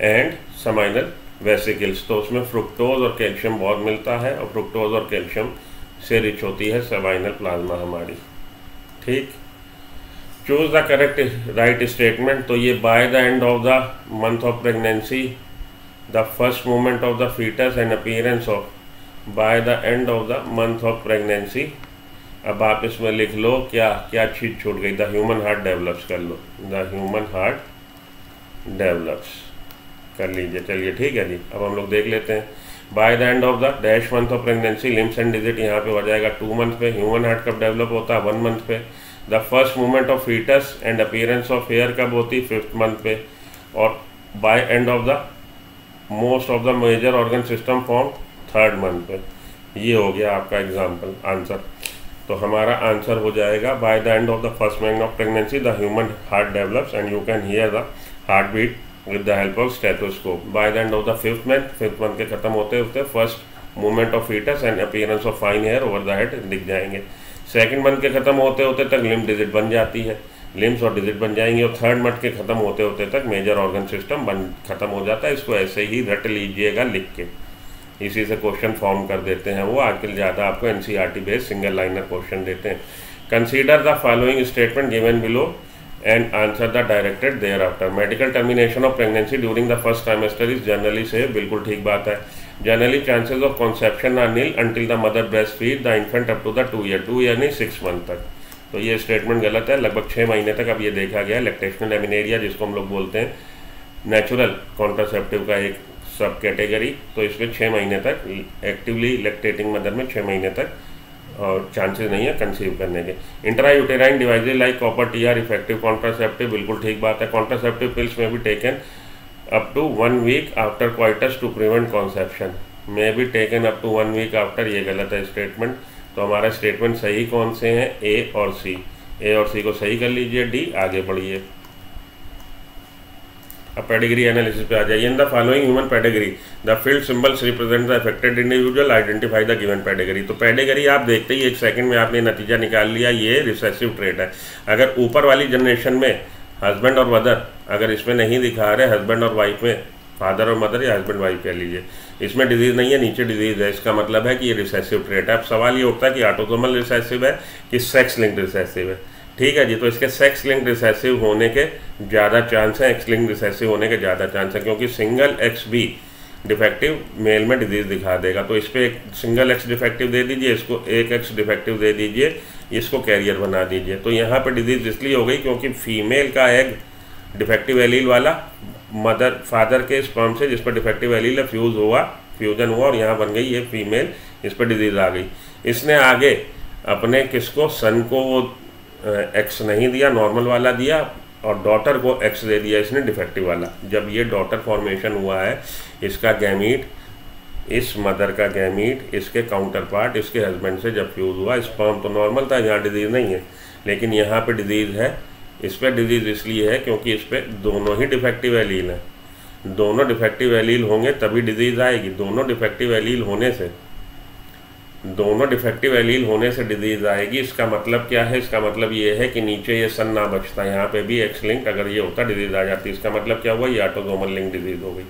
and seminal vesicles. तो उसमें फ्रुक्टोज और कैल्शियम बहुत मिलता है और फ्रुक्टोज और कैल्शियम से रिच होती है सेमाइनल प्लाज्मा हमारी। ठीक, choose the correct right statement. तो ये by the end of the month of pregnancy the first moment of the foetus and appearance of, by the end of the month of pregnancy. अब आप इसमें लिख लो क्या क्या चीज छूट गई, द ह्यूमन हार्ट डेवलप्स कर लो, द ह्यूमन हार्ट डेवलप्स कर लीजिए। चलिए ठीक है जी, अब हम लोग देख लेते हैं। By the end of the dash month of pregnancy, limbs and digit यहाँ पे हो जाएगा 2 मंथ पे। ह्यूमन हार्ट कब डेवलप होता है, 1 मंथ पे। The first movement of foetus and appearance of hair कब होती, 5th मंथ पे। और by end of the most of the major organ system form 3rd month पे। ये हो गया आपका एग्जाम्पल आंसर। तो हमारा आंसर हो जाएगा by the end of the first month of pregnancy the human heart develops and you can hear the heart beat with the help of stethoscope. By the end of the fifth month के खत्म होते होते first movement of foetus and appearance of fine hair over the head दिख जाएंगे। Second month के खत्म होते होते तक लिम्ब डिजिट बन जाती है, लिम्स और डिजिट बन जाएंगे। और थर्ड मंथ के खत्म होते होते तक मेजर ऑर्गन सिस्टम खत्म हो जाता है। इसको ऐसे ही रट लीजिएगा लिख के, इसी से क्वेश्चन फॉर्म कर देते हैं वो। आजकल ज़्यादा आपको NCERT based single liner question देते हैं। Consider the following statement given below and answer the directed thereafter. Medical termination of pregnancy during the first trimester is generally से बिल्कुल ठीक बात है। Generally chances of conception are nil until the mother breast feed the infant up to the 2 year नहीं 6 month तक। तो ये statement गलत है। लगभग 6 महीने तक अब ये देखा गया है। लैक्टेशनल लेमिनेरिया जिसको हम लोग बोलते हैं नेचुरल कॉन्ट्रासेप्टिव का एक सब कैटेगरी, तो इसमें 6 महीने तक एक्टिवली लैक्टेटिंग मदर में 6 महीने तक और चांसेस नहीं है कंसीव करने के। Intra uterine devices like copper T are effective contraceptive, बिल्कुल ठीक बात है। कॉन्ट्रासेप्टिव पिल्स में भी taken up to 1 week after coitus to prevent conception में भी taken up to 1 week after, ये गलत है स्टेटमेंट। तो हमारा स्टेटमेंट सही कौन से हैं? ए और सी को सही कर लीजिए। डी आगे बढ़िए। अब पेडिग्री एनालिसिस पे आ जाइए। In the following human pedigree the filled symbols represent the affected individual, identify the given pedigree. तो पेडिग्री आप देखते ही एक सेकंड में आपने नतीजा निकाल लिया, ये रिसेसिव ट्रेट है। अगर ऊपर वाली जनरेशन में हस्बैंड और मदर, अगर इसमें नहीं दिखा रहे हस्बैंड और वाइफ में, फादर और मदर या हस्बैंड वाइफ कह लीजिए, इसमें डिजीज़ नहीं है, नीचे डिजीज़ है, इसका मतलब है कि ये रिसेसिव ट्रेट है। अब सवाल ये उठता है कि ऑटोसोमल रिसेसिव है कि सेक्स लिंक्ड रिसेसिव है। ठीक है जी, तो इसके सेक्स लिंक्ड रिसेसिव होने के ज़्यादा चांस हैं, एक्स लिंक्ड रिसेसिव होने के ज़्यादा चांस हैं, क्योंकि सिंगल एक्स भी डिफेक्टिव मेल में डिजीज़ दिखा देगा। तो इस पर एक सिंगल एक्स डिफेक्टिव दे दीजिए, इसको एक एक्स डिफेक्टिव दे दीजिए, इसको कैरियर बना दीजिए। तो यहाँ पर डिजीज़ इसलिए हो गई क्योंकि फीमेल का एग डिफेक्टिव एलील वाला मदर फादर के स्पर्म से जिस पर डिफेक्टिव एलील फ्यूजन हुआ और यहाँ बन गई ये फीमेल, इस पर डिजीज़ आ गई। इसने आगे अपने किसको, सन को वो एक्स नहीं दिया, नॉर्मल वाला दिया, और डॉटर को एक्स दे दिया इसने डिफेक्टिव वाला। जब ये डॉटर फॉर्मेशन हुआ है, इसका गैमीट, इस मदर का गैमीट इसके काउंटर पार्ट इसके हस्बैंड से जब फ्यूज़ हुआ, स्पर्म तो नॉर्मल था, यहाँ डिजीज़ नहीं है, लेकिन यहाँ पर डिजीज़ है। इस पर डिजीज़ इसलिए है क्योंकि इस पर दोनों ही डिफेक्टिव एलील हैं। दोनों डिफेक्टिव एलील होंगे तभी डिजीज़ आएगी। दोनों डिफेक्टिव एलील होने से डिजीज़ आएगी। इसका मतलब क्या है? इसका मतलब ये है कि नीचे ये सन ना बचता, यहाँ पे भी एक्स लिंक अगर ये होता डिजीज़ आ जाती। इसका मतलब क्या हुआ? ये ऑटोसोमल लिंक डिजीज़ हो गई,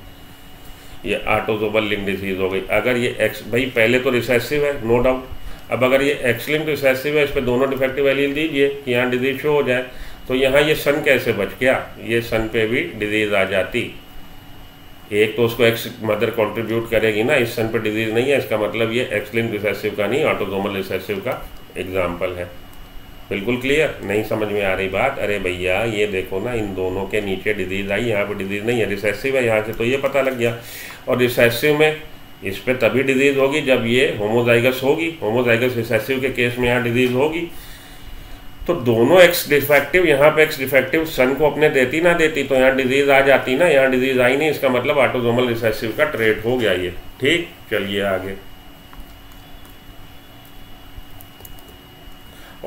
ये ऑटोसोमल लिंक डिजीज़ हो गई। अगर ये एक्स, भाई पहले तो रिसेसिव है नो डाउट, अब अगर ये एक्स लिंक रिसेसिव है, इस पर दोनों डिफेक्टिव एलील दीजिए कि यहाँ डिजीज़ शो हो जाए, तो यहाँ ये सन कैसे बच गया? ये सन पे भी डिजीज़ आ जाती। एक तो उसको एक्स मदर कंट्रीब्यूट करेगी ना, इस सन पे डिजीज़ नहीं है। इसका मतलब ये एक्स लिंक्ड रिसेसिव का नहीं, ऑटोसोमल रिसेसिव का एग्जाम्पल है। बिल्कुल क्लियर? नहीं समझ में आ रही बात? अरे भैया ये देखो ना, इन दोनों के नीचे डिजीज़ आई, यहाँ पर डिजीज़ नहीं है, रिसेसिव है, यहाँ से तो ये पता लग गया। और रिसेसिव में इस पर तभी डिजीज़ होगी जब ये होमोजाइगस होगी, होमोजाइगस रिसेसिव के केस में यहाँ डिजीज़ होगी। तो दोनों एक्स डिफेक्टिव, यहाँ पे एक्स डिफेक्टिव सन को अपने देती ना देती, तो यहाँ डिजीज़ आ जाती ना, यहाँ डिजीज़ आई नहीं। इसका मतलब ऑटोसोमल रिसेसिव का ट्रेट हो गया ये। ठीक, चलिए आगे।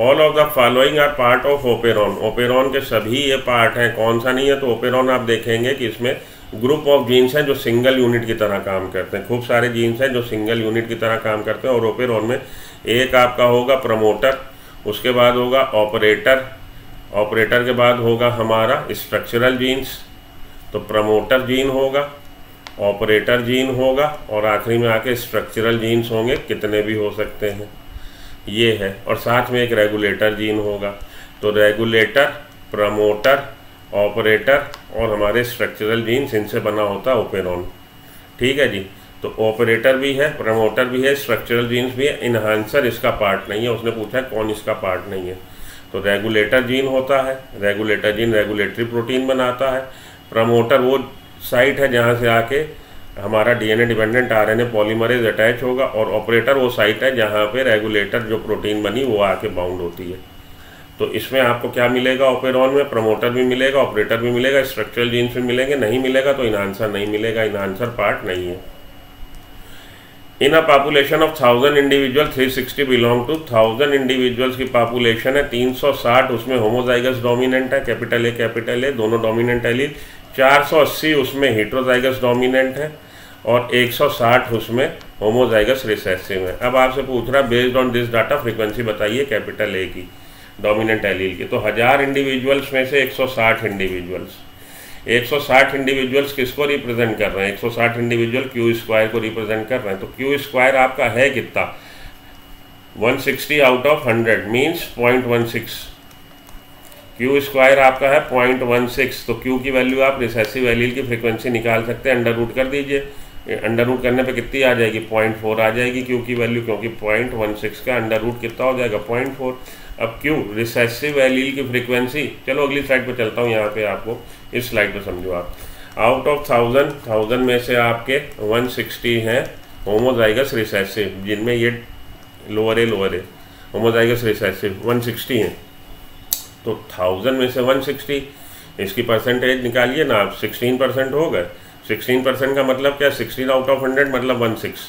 All of the following are part of operon. Operon के सभी ये पार्ट हैं, कौन सा नहीं है? तो ओपेरॉन आप देखेंगे कि इसमें ग्रुप ऑफ जीन्स हैं जो सिंगल यूनिट की तरह काम करते हैं। खूब सारे जीन्स हैं जो सिंगल यूनिट की तरह काम करते हैं। और ओपेरॉन में एक आपका होगा प्रमोटर, उसके बाद होगा ऑपरेटर, ऑपरेटर के बाद होगा हमारा स्ट्रक्चरल जीन्स, तो प्रमोटर जीन होगा, ऑपरेटर जीन होगा, और आखिरी में आके स्ट्रक्चरल जीन्स होंगे, कितने भी हो सकते हैं, ये है। और साथ में एक रेगुलेटर जीन होगा। तो रेगुलेटर, प्रमोटर, ऑपरेटर और हमारे स्ट्रक्चरल जीन्स, इनसे बना होता है ओपेरॉन। ठीक है जी, तो ऑपरेटर भी है, प्रमोटर भी है, स्ट्रक्चरल जीन्स भी है, इन्हांसर इसका पार्ट नहीं है। उसने पूछा है कौन इसका पार्ट नहीं है, तो रेगुलेटर जीन होता है। रेगुलेटर जीन रेगुलेटरी प्रोटीन बनाता है। प्रमोटर वो साइट है जहाँ से आके हमारा DNA dependent RNA polymerase attach होगा, और ऑपरेटर वो साइट है जहाँ पे रेगुलेटर जो प्रोटीन बनी वो आके बाउंड होती है। तो इसमें आपको क्या मिलेगा? ओपेरॉन में प्रमोटर भी मिलेगा, ऑपरेटर भी मिलेगा, स्ट्रक्चरल जीन्स भी मिलेंगे, नहीं मिलेगा तो इन्हांसर नहीं मिलेगा, इन्हांसर पार्ट नहीं है। In a population of 1000 individual 360 belong to 1000 individuals की पॉपुलेशन है 360, उसमें होमोजाइगस डोमिनेंट है, कैपिटल ए दोनों डोमिनेंट एलील, 480 उसमें हेटरोजाइगस डोमिनेंट है और 160 उसमें होमोजाइगस रिसेसिव है। अब आपसे पूछ रहा based on this data frequency बताइए कैपिटल ए की डोमिनेंट एलील की। तो 1000 इंडिविजुअल्स में से 160 इंडिविजुअल्स 160 इंडिविजुअल्स किसको रिप्रेजेंट कर रहे हैं? 160 इंडिविजुअल क्यू स्क्वायर को रिप्रेजेंट कर रहे हैं। तो क्यू स्क्वायर आपका है कितना? 160 out of 100 means 0.16। Q square आपका है 0.16। तो क्यू की वैल्यू आप रिसेसिव एलील की फ्रीक्वेंसी निकाल सकते हैं, अंडर रूट कर दीजिए। अंडर रूट करने पे कितनी आ जाएगी? 0.4 आ जाएगी क्यू की वैल्यू, क्योंकि 0.16 का अंडर रूट कितना हो जाएगा? 0.4। अब क्यू रिसेसिव एलील की फ्रीक्वेंसी, चलो अगली स्लाइड पर चलता हूँ। यहाँ पे आपको इस स्लाइड पर समझो आप आउट ऑफ 1000 में से आपके 160 हैं होमोजाइगस रिसेसिव, जिनमें ये लोअर ए होमोजाइगस रिसेसिव 160 हैं। तो 1000 में से 160 इसकी परसेंटेज निकालिए ना आप। 16% हो गए। 16% का मतलब क्या? 16 आउट ऑफ 100 मतलब 16।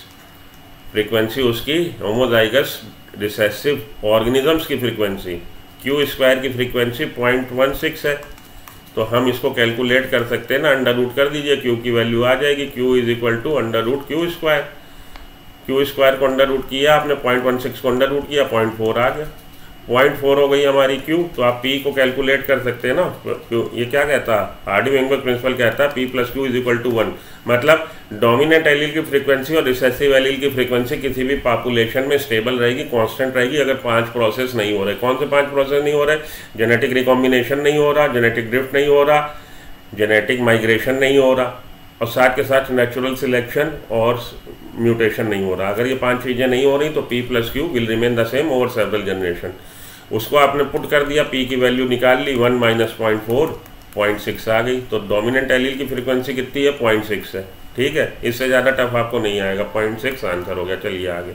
फ्रीक्वेंसी उसकी होमोजाइगस रिसेसिव ऑर्गेनिजम्स की फ्रीक्वेंसी क्यू स्क्वायर की फ्रीक्वेंसी 0.16 है। तो हम इसको कैलकुलेट कर सकते हैं ना, अंडर रूट कर दीजिए, क्यू की वैल्यू आ जाएगी Q is equal to under root Q square. Q square को अंडर रूट किया आपने, 0.16 को अंडर रूट किया 0.4 आ गया, 0.4 हो गई हमारी क्यू। तो आप पी को कैलकुलेट कर सकते हैं ना। क्यू ये क्या कहता है? हार्डी-वेंगबर्ग प्रिंसिपल कहता है P + Q = 1। मतलब डोमिनेंट एलील की फ्रीक्वेंसी और रिसेसिव एलील की फ्रीक्वेंसी किसी भी पॉपुलेशन में स्टेबल रहेगी, कांस्टेंट रहेगी, अगर 5 प्रोसेस नहीं हो रहे। कौन से 5 प्रोसेस नहीं हो रहे? जेनेटिक रिकॉम्बिनेशन नहीं हो रहा, जेनेटिक ड्रिफ्ट नहीं हो रहा, जेनेटिक माइग्रेशन नहीं हो रहा, और साथ के साथ नेचुरल सिलेक्शन और म्यूटेशन नहीं हो रहा। अगर ये 5 चीज़ें नहीं हो रही तो P + Q will remain the same over several generation. उसको आपने पुट कर दिया, P की वैल्यू निकाल ली, 1 - 0.4 0.6 आ गई। तो डोमिनेंट एलील की फ्रीक्वेंसी कितनी है? 0.6 है। ठीक है, इससे ज़्यादा टफ आपको नहीं आएगा। 0.6 आंसर हो गया। चलिए आगे।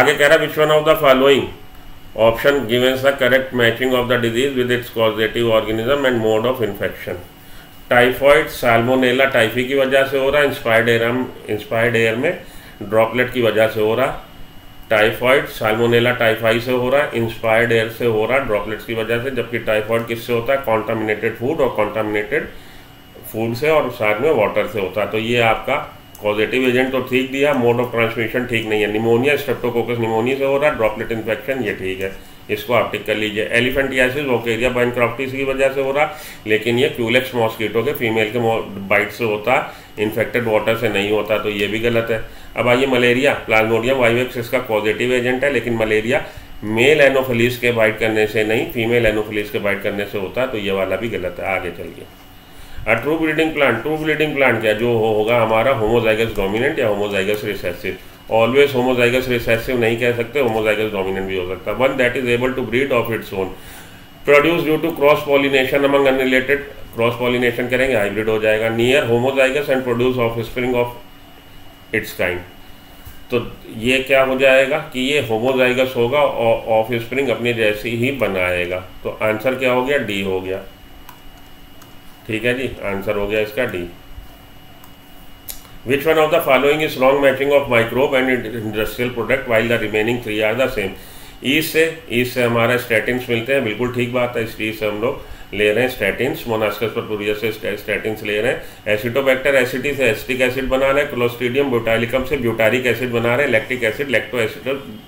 आगे कह रहा which one of the following option Givens the correct matching of the disease with its causative organism and mode of infection. Typhoid Salmonella typhi की वजह से हो रहा है, इंस्पायर्ड एयर में ड्रॉपलेट की वजह से हो रहा। टाइफॉइड साल्मोनेला टाइफाई से हो रहा, इंस्पायर्ड एयर से हो रहा, ड्रॉपलेट्स की वजह से। जबकि टाइफॉइड किससे होता है? कॉन्टामिनेटेड फूड और कॉन्टामिनेटेड फूड से और साथ में वाटर से होता है। तो ये आपका कॉजेटिव एजेंट तो ठीक दिया, मोड ऑफ ट्रांसमिशन ठीक नहीं है। निमोनिया स्ट्रेप्टोकोकस निमोनिया से हो रहा, ड्रॉपलेट इन्फेक्शन ये ठीक है, इसको आप टिक कर लीजिए। एलिफेंटियासिस ओकेरिया बैनक्रॉफ्टिस की वजह से हो रहा, लेकिन ये क्यूलेक्स मॉस्कीटो के फीमेल के बाइट से होता, इन्फेक्टेड वाटर से नहीं होता, तो ये भी गलत है। अब आइए मलेरिया प्लाज्मोडियम वाइवेक्स इसका पॉजिटिव एजेंट है, लेकिन मलेरिया मेल एनोफिलीज के बाइट करने से नहीं, फीमेल एनोफिलीज के बाइट करने से होता, तो ये वाला भी गलत है। आगे चलिए। True breeding plant. True breeding plant क्या? जो होगा हमारा होमोजाइगस डोमिनेंट या homozygous recessive. Always homozygous recessive नहीं कह सकते, होमोजाइगस डोमिनेंट भी हो सकता है। One that is able to breed of its own produce due to cross pollination among unrelated. Cross pollination करेंगे हाइब्रिड हो जाएगा। Near homozygous and produce offspring of its kind. तो ये क्या हो जाएगा कि ये होमोजाइगस होगा और ऑफ स्प्रिंग अपने जैसी ही बनाएगा। तो आंसर क्या हो गया? डी हो गया। ठीक है जी, आंसर हो गया इसका D. Which one of the following is wrong matching of microbe and industrial product while the remaining three are the same? Yeast से हमारा स्टैटिन्स मिलते हैं, बिल्कुल ठीक बात है। ईस्ट से हम लोग ले रहे हैं स्टैटिन्स, मोनास्कस परपुरिया से स्टैटिन्स ले रहे हैं। एसिटोबैक्टर एसिटी से एसिटिक एसिड बना रहे हैं, क्लोस्ट्रीडियम ब्यूटालिकम से ब्यूटारिक एसिड बना रहे हैं, lactic acid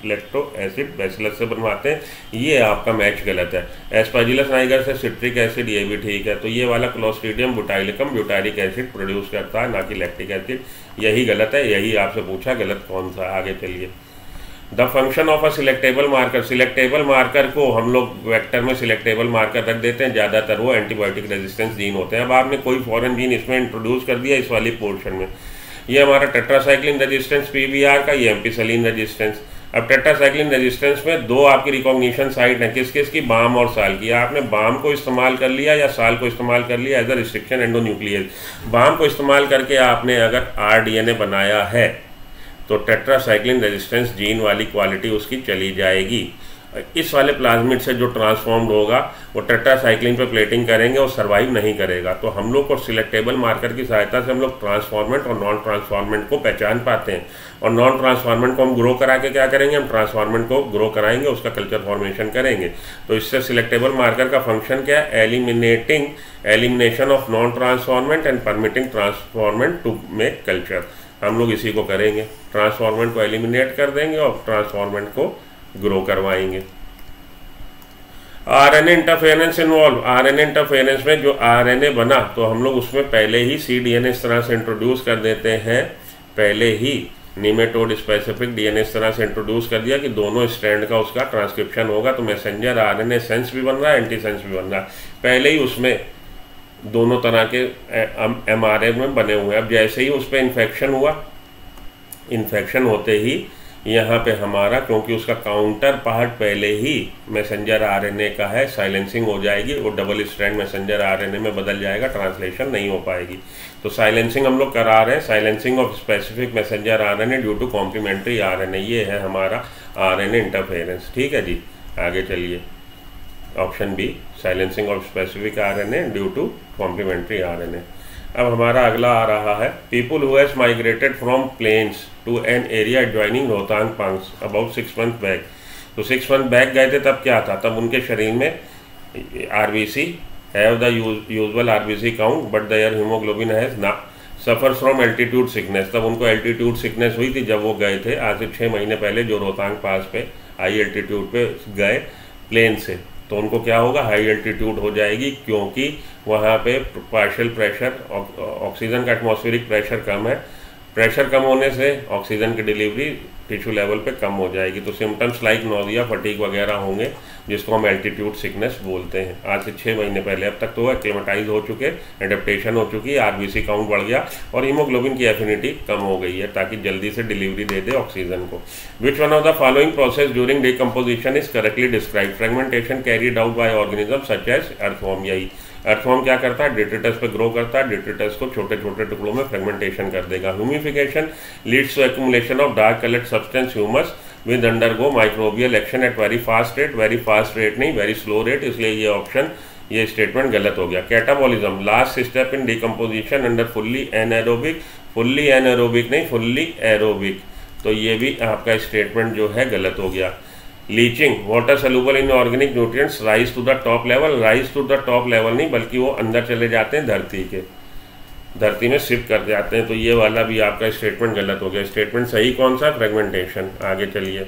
lacto acid bacillus से बनवाते हैं, ये आपका मैच गलत है। एस्पाजिलस नाइगर से सिट्रिक एसिड, ये भी ठीक है। तो ये वाला clostridium butylicum butyric acid produce करता है, ना कि लैक्टिक एसिड, यही गलत है। यही आपसे पूछा गलत कौन सा। आगे चलिए। The function of a selectable marker. Selectable marker को हम लोग वेक्टर में सिलेक्टेबल मार्कर रख देते हैं, ज़्यादातर वो एंटीबायोटिक रेजिस्टेंस जीन होते हैं। अब आपने कोई फॉरेन जीन इसमें इंट्रोड्यूस कर दिया इस वाली पोर्शन में। ये हमारा टेट्रासाइक्लिन रेजिस्टेंस PBR का, ये एम्पिसिलिन रेजिस्टेंस। अब टेट्रासाइक्लिन रेजिस्टेंस में 2 आपकी रिकॉग्निशन साइट हैं, किस किस की? बाम और साल की। आपने बाम को इस्तेमाल कर लिया या साल को इस्तेमाल कर लिया as a restriction endonuclease. Bam को इस्तेमाल करके आपने अगर RDNA बनाया है तो टेट्रासाइक्लिन रेजिस्टेंस जीन वाली क्वालिटी उसकी चली जाएगी। इस वाले प्लाज्मिड से जो ट्रांसफॉर्म्ड होगा वो टेट्रासाइक्लिन पर प्लेटिंग करेंगे और सर्वाइव नहीं करेगा। तो हम लोग को सिलेक्टेबल मार्कर की सहायता से हम लोग ट्रांसफॉर्मेंट और नॉन ट्रांसफॉर्मेंट को पहचान पाते हैं। और नॉन ट्रांसफॉर्मेंट को हम ग्रो करा के क्या करेंगे, हम ट्रांसफॉर्मेंट को ग्रो कराएंगे, उसका कल्चर फॉर्मेशन करेंगे। तो इससे सिलेक्टेबल मार्कर का फंक्शन क्या है, elimination of non transformant and permitting transformant to make culture. हम लोग इसी को करेंगे, ट्रांसफॉर्मेंट को एलिमिनेट कर देंगे और ट्रांसफॉर्मेंट को ग्रो करवाएंगे। RNA interference involve, RNA interference में जो आरएनए बना तो हम लोग उसमें पहले ही सीडीएनए इस तरह से इंट्रोड्यूस कर देते हैं, पहले ही निमेटोड स्पेसिफिक डीएनए इस तरह से इंट्रोड्यूस कर दिया कि दोनों स्ट्रैंड का उसका ट्रांसक्रिप्शन होगा। तो मैसेंजर आरएनए सेंस भी बन रहा है, एंटी सेंस भी बन रहा है, पहले ही उसमें दोनों तरह के एमआरए में बने हुए हैं। अब जैसे ही उस पर इन्फेक्शन हुआ, इन्फेक्शन होते ही यहाँ पे हमारा, क्योंकि उसका काउंटर पार्ट पहले ही मैसेंजर आरएनए का है, साइलेंसिंग हो जाएगी, वो डबल स्ट्रैंड मैसेंजर आरएनए में बदल जाएगा, ट्रांसलेशन नहीं हो पाएगी। तो साइलेंसिंग हम लोग करा रहे हैं, silencing of specific messenger RNA due to complementary RNA. ये है हमारा आरएनए इंटरफेरेंस। ठीक है जी, आगे चलिए। Option B, silencing of specific RNA due to complementary RNA. अब हमारा अगला आ रहा है, people who has migrated from plains to an area adjoining Rohtang पांग्स about 6 month back. तो 6 मंथ बैक गए थे तब क्या था, तब उनके शरीर में RBC have the usual RBC count but their haemoglobin has ना सफ़र फ्रॉम एल्टीट्यूड सिकनेस। तब उनको एल्टीट्यूड सिकनेस हुई थी जब वो गए थे आज से 6 महीने पहले, जो रोहतांग पास पे हाई एल्टीट्यूड पे गए प्लेन से। तो उनको क्या होगा, हाई एल्टीट्यूड हो जाएगी, क्योंकि वहाँ पे पार्शियल प्रेशर, ऑक्सीजन का एटमॉस्फेरिक प्रेशर कम है, प्रेशर कम होने से ऑक्सीजन की डिलीवरी टिश्यू लेवल पे कम हो जाएगी। तो सिम्टम्स लाइक नॉजिया, फटीग वगैरह होंगे, जिसको हम एल्टीट्यूड सिकनेस बोलते हैं। आज से 6 महीने पहले, अब तक तो एक्लेमेटाइज हो चुके, एडेप्टेशन हो चुकी, आरबीसी काउंट बढ़ गया और हीमोग्लोबिन की एफिनिटी कम हो गई है ताकि जल्दी से डिलीवरी दे दे ऑक्सीजन को। Which one of the following process during decomposition is correctly describe, fragmentation carried out by organism such as earthworm. यही अर्थवॉर्म क्या करता है, डिट्रिटस पे ग्रो करता है, डिट्रिटस को छोटे छोटे टुकड़ों में फ्रेगमेंटेशन कर देगा। Humification leads to accumulation of dark coloured substance humus with undergo microbial action at very fast rate नहीं, वेरी स्लो रेट, इसलिए ये ऑप्शन, ये स्टेटमेंट गलत हो गया। Catabolism last step in decomposition under fully aerobic. तो ये भी आपका स्टेटमेंट जो है गलत हो गया। Leaching water soluble inorganic nutrients rise to the top level, नहीं बल्कि वो अंदर चले जाते हैं, धरती में शिफ्ट कर जाते हैं। तो ये वाला भी आपका स्टेटमेंट गलत हो गया। स्टेटमेंट सही कौन सा, फ्रेगमेंटेशन। आगे चलिए।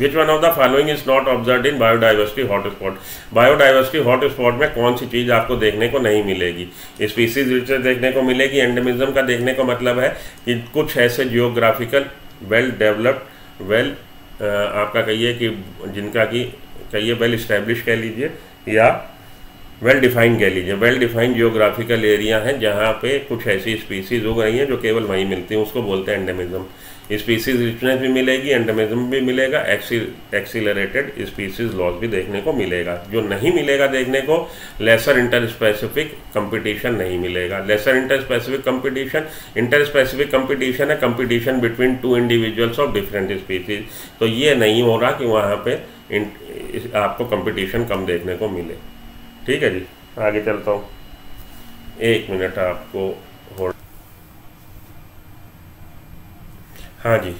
Which one of the following is not observed in biodiversity hotspot. Biodiversity hotspot में कौन सी चीज़ आपको देखने को नहीं मिलेगी, स्पीसीज रिचेस देखने को मिलेगी। एंडेमिज्म का देखने को मतलब है कि कुछ ऐसे जियोग्राफिकल वेल डेवलप्ड, वेल आपका कहिए कि जिनका कि कहिए वेल इस्टेब्लिश कह लीजिए या वेल डिफाइंड कह लीजिए, वेल डिफाइंड जियोग्राफिकल एरिया है जहाँ पे कुछ ऐसी स्पीसीज हो गई हैं जो केवल वहीं मिलती हैं, उसको बोलते हैं एंडेमिज्म। स्पीसीज रिचनेस भी मिलेगी, एंडेमिज्म भी मिलेगा, एक्सीलरेटेड स्पीसीज लॉस भी देखने को मिलेगा। जो नहीं मिलेगा देखने को, लेसर इंटर स्पेसिफिक कंपटीशन नहीं मिलेगा। Lesser inter specific competition, inter specific competition है competition between two individuals of different species. तो ये नहीं हो रहा कि वहाँ पर आपको कंपटीशन कम देखने को मिले। ठीक है जी, आगे चलता हूँ, 1 मिनट आपको होल्ड। हाँ जी,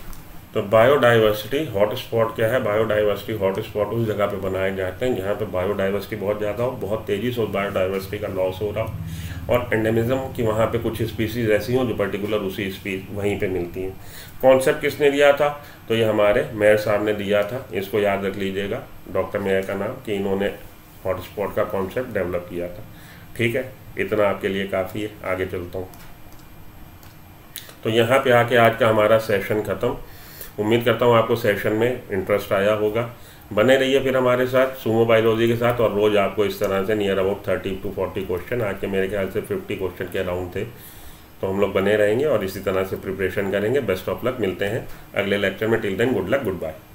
तो बायोडाइवर्सिटी हॉटस्पॉट क्या है, बायोडाइवर्सिटी हॉटस्पॉट उस जगह पे बनाए जाते हैं जहाँ पे बायोडाइवर्सिटी बहुत ज़्यादा हो, बहुत तेज़ी से बायोडाइवर्सिटी का लॉस हो रहा हो, और एंडेमिज्म की वहाँ पे कुछ स्पीसीज ऐसी हों जो पर्टिकुलर उसी स्पीसीज वहीं पे मिलती हैं। कॉन्सेप्ट किसने दिया था, तो ये हमारे मेयर साहब ने दिया था, इसको याद रख लीजिएगा, डॉक्टर मेयर का नाम, कि इन्होंने हॉटस्पॉट का कॉन्सेप्ट डेवलप किया था। ठीक है, इतना आपके लिए काफ़ी है। आगे चलता हूँ। तो यहाँ पे आके आज का हमारा सेशन ख़त्म। उम्मीद करता हूँ आपको सेशन में इंटरेस्ट आया होगा। बने रहिए फिर हमारे साथ सुमो बायोलॉजी के साथ, और रोज़ आपको इस तरह से नियर अबाउट 30 to 40 क्वेश्चन, आज के मेरे ख्याल से 50 क्वेश्चन के अराउंड थे। तो हम लोग बने रहेंगे और इसी तरह से प्रिपरेशन करेंगे। बेस्ट ऑफ लक, मिलते हैं अगले लेक्चर में। Till then, good luck, good bye.